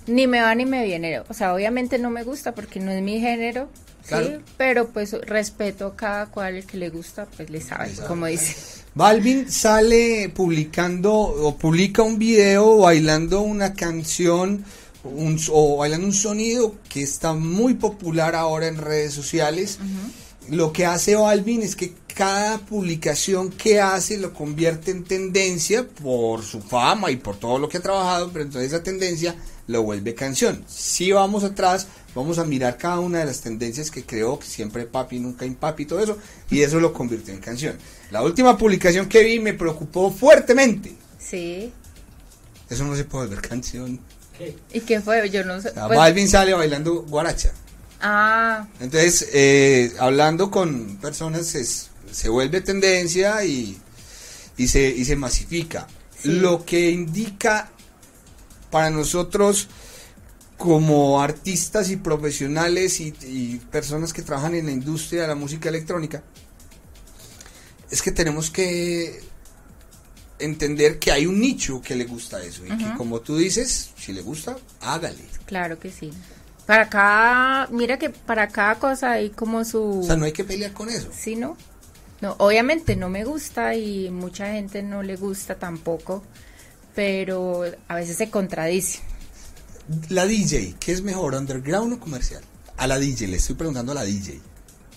ni me va ni me viene. O sea, obviamente no me gusta porque no es mi género. Claro. Sí, pero pues respeto a cada cual, el que le gusta, pues le sabe, Exacto. como dice. Balvin sale publicando o publica un video bailando una canción un, o bailando un sonido que está muy popular ahora en redes sociales. Uh-huh. Lo que hace Balvin es que cada publicación que hace lo convierte en tendencia por su fama y por todo lo que ha trabajado, pero entonces esa tendencia lo vuelve canción. Si vamos atrás, vamos a mirar cada una de las tendencias que creó, que siempre papi, nunca impapi, todo eso, y eso lo convirtió en canción. La última publicación que vi me preocupó fuertemente. Sí. Eso no se puede ver canción. ¿Qué? ¿Y qué fue? Yo no sé. O sea, pues... Balvin sale bailando guaracha. Ah. Entonces, eh, hablando con personas, es, se vuelve tendencia y, y, se, y se masifica. Sí. Lo que indica... Para nosotros, como artistas y profesionales y, y personas que trabajan en la industria de la música electrónica, es que tenemos que entender que hay un nicho que le gusta eso, y uh-huh. que, como tú dices, si le gusta, hágale. Claro que sí. Para cada, mira que para cada cosa hay como su... O sea, no hay que pelear con eso. Sí, ¿no? No, obviamente no me gusta y mucha gente no le gusta tampoco, pero a veces se contradice. La D J, ¿qué es mejor, underground o comercial? A la D J, le estoy preguntando a la D J.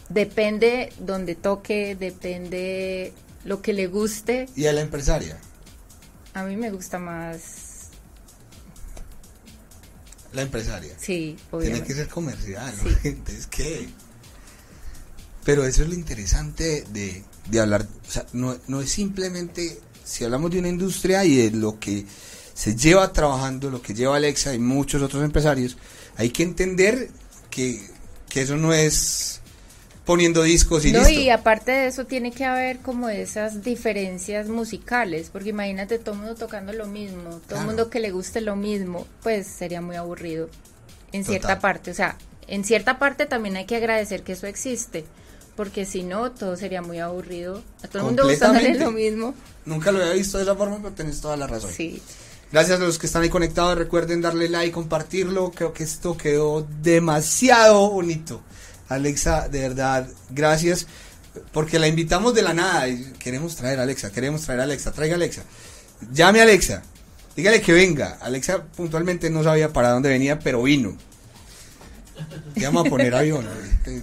Depende donde toque, depende lo que le guste. ¿Y a la empresaria? A mí me gusta más... ¿La empresaria? Sí, obviamente. Tiene que ser comercial, sí. Entonces, ¿qué? Pero eso es lo interesante de, de hablar, o sea, no, no es simplemente... Si hablamos de una industria y de lo que se lleva trabajando, lo que lleva Alexa y muchos otros empresarios, hay que entender que, que eso no es poniendo discos y no, listo. Y aparte de eso tiene que haber como esas diferencias musicales, porque imagínate todo el mundo tocando lo mismo, todo claro. el mundo que le guste lo mismo, pues sería muy aburrido en Total. cierta parte. O sea, en cierta parte también hay que agradecer que eso existe, porque si no, todo sería muy aburrido. A todo el mundo gustándole lo mismo. Nunca lo había visto de esa forma, pero tenés toda la razón. Sí. Gracias a los que están ahí conectados. Recuerden darle like, compartirlo. Creo que esto quedó demasiado bonito. Alexa, de verdad, gracias. Porque la invitamos de la nada. Queremos traer a Alexa, queremos traer a Alexa. Traiga a Alexa. Llame a Alexa. Dígale que venga. Alexa puntualmente no sabía para dónde venía, pero vino. Te vamos a poner avión.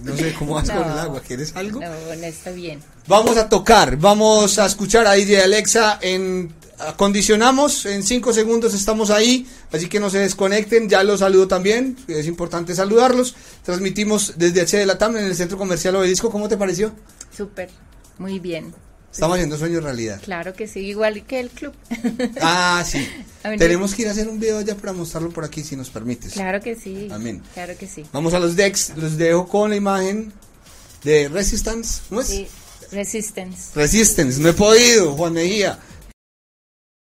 No sé cómo vas no, con el agua. ¿Quieres algo? No, no está bien. Vamos a tocar. Vamos a escuchar a D J Alexa. En, acondicionamos. En cinco segundos estamos ahí. Así que no se desconecten. Ya los saludo también. Es importante saludarlos. Transmitimos desde H de la T A M en el Centro Comercial Obelisco. ¿Cómo te pareció? Súper. Muy bien. Estamos haciendo sueños realidad. Claro que sí, igual que el club. Ah, sí. Tenemos que ir a hacer un video ya para mostrarlo por aquí, si nos permites. Claro que sí. Amén. Claro que sí. Vamos a los decks, los dejo con la imagen de Resistance. ¿Cómo es? Sí, Resistance. Resistance, no he podido, Juan Mejía.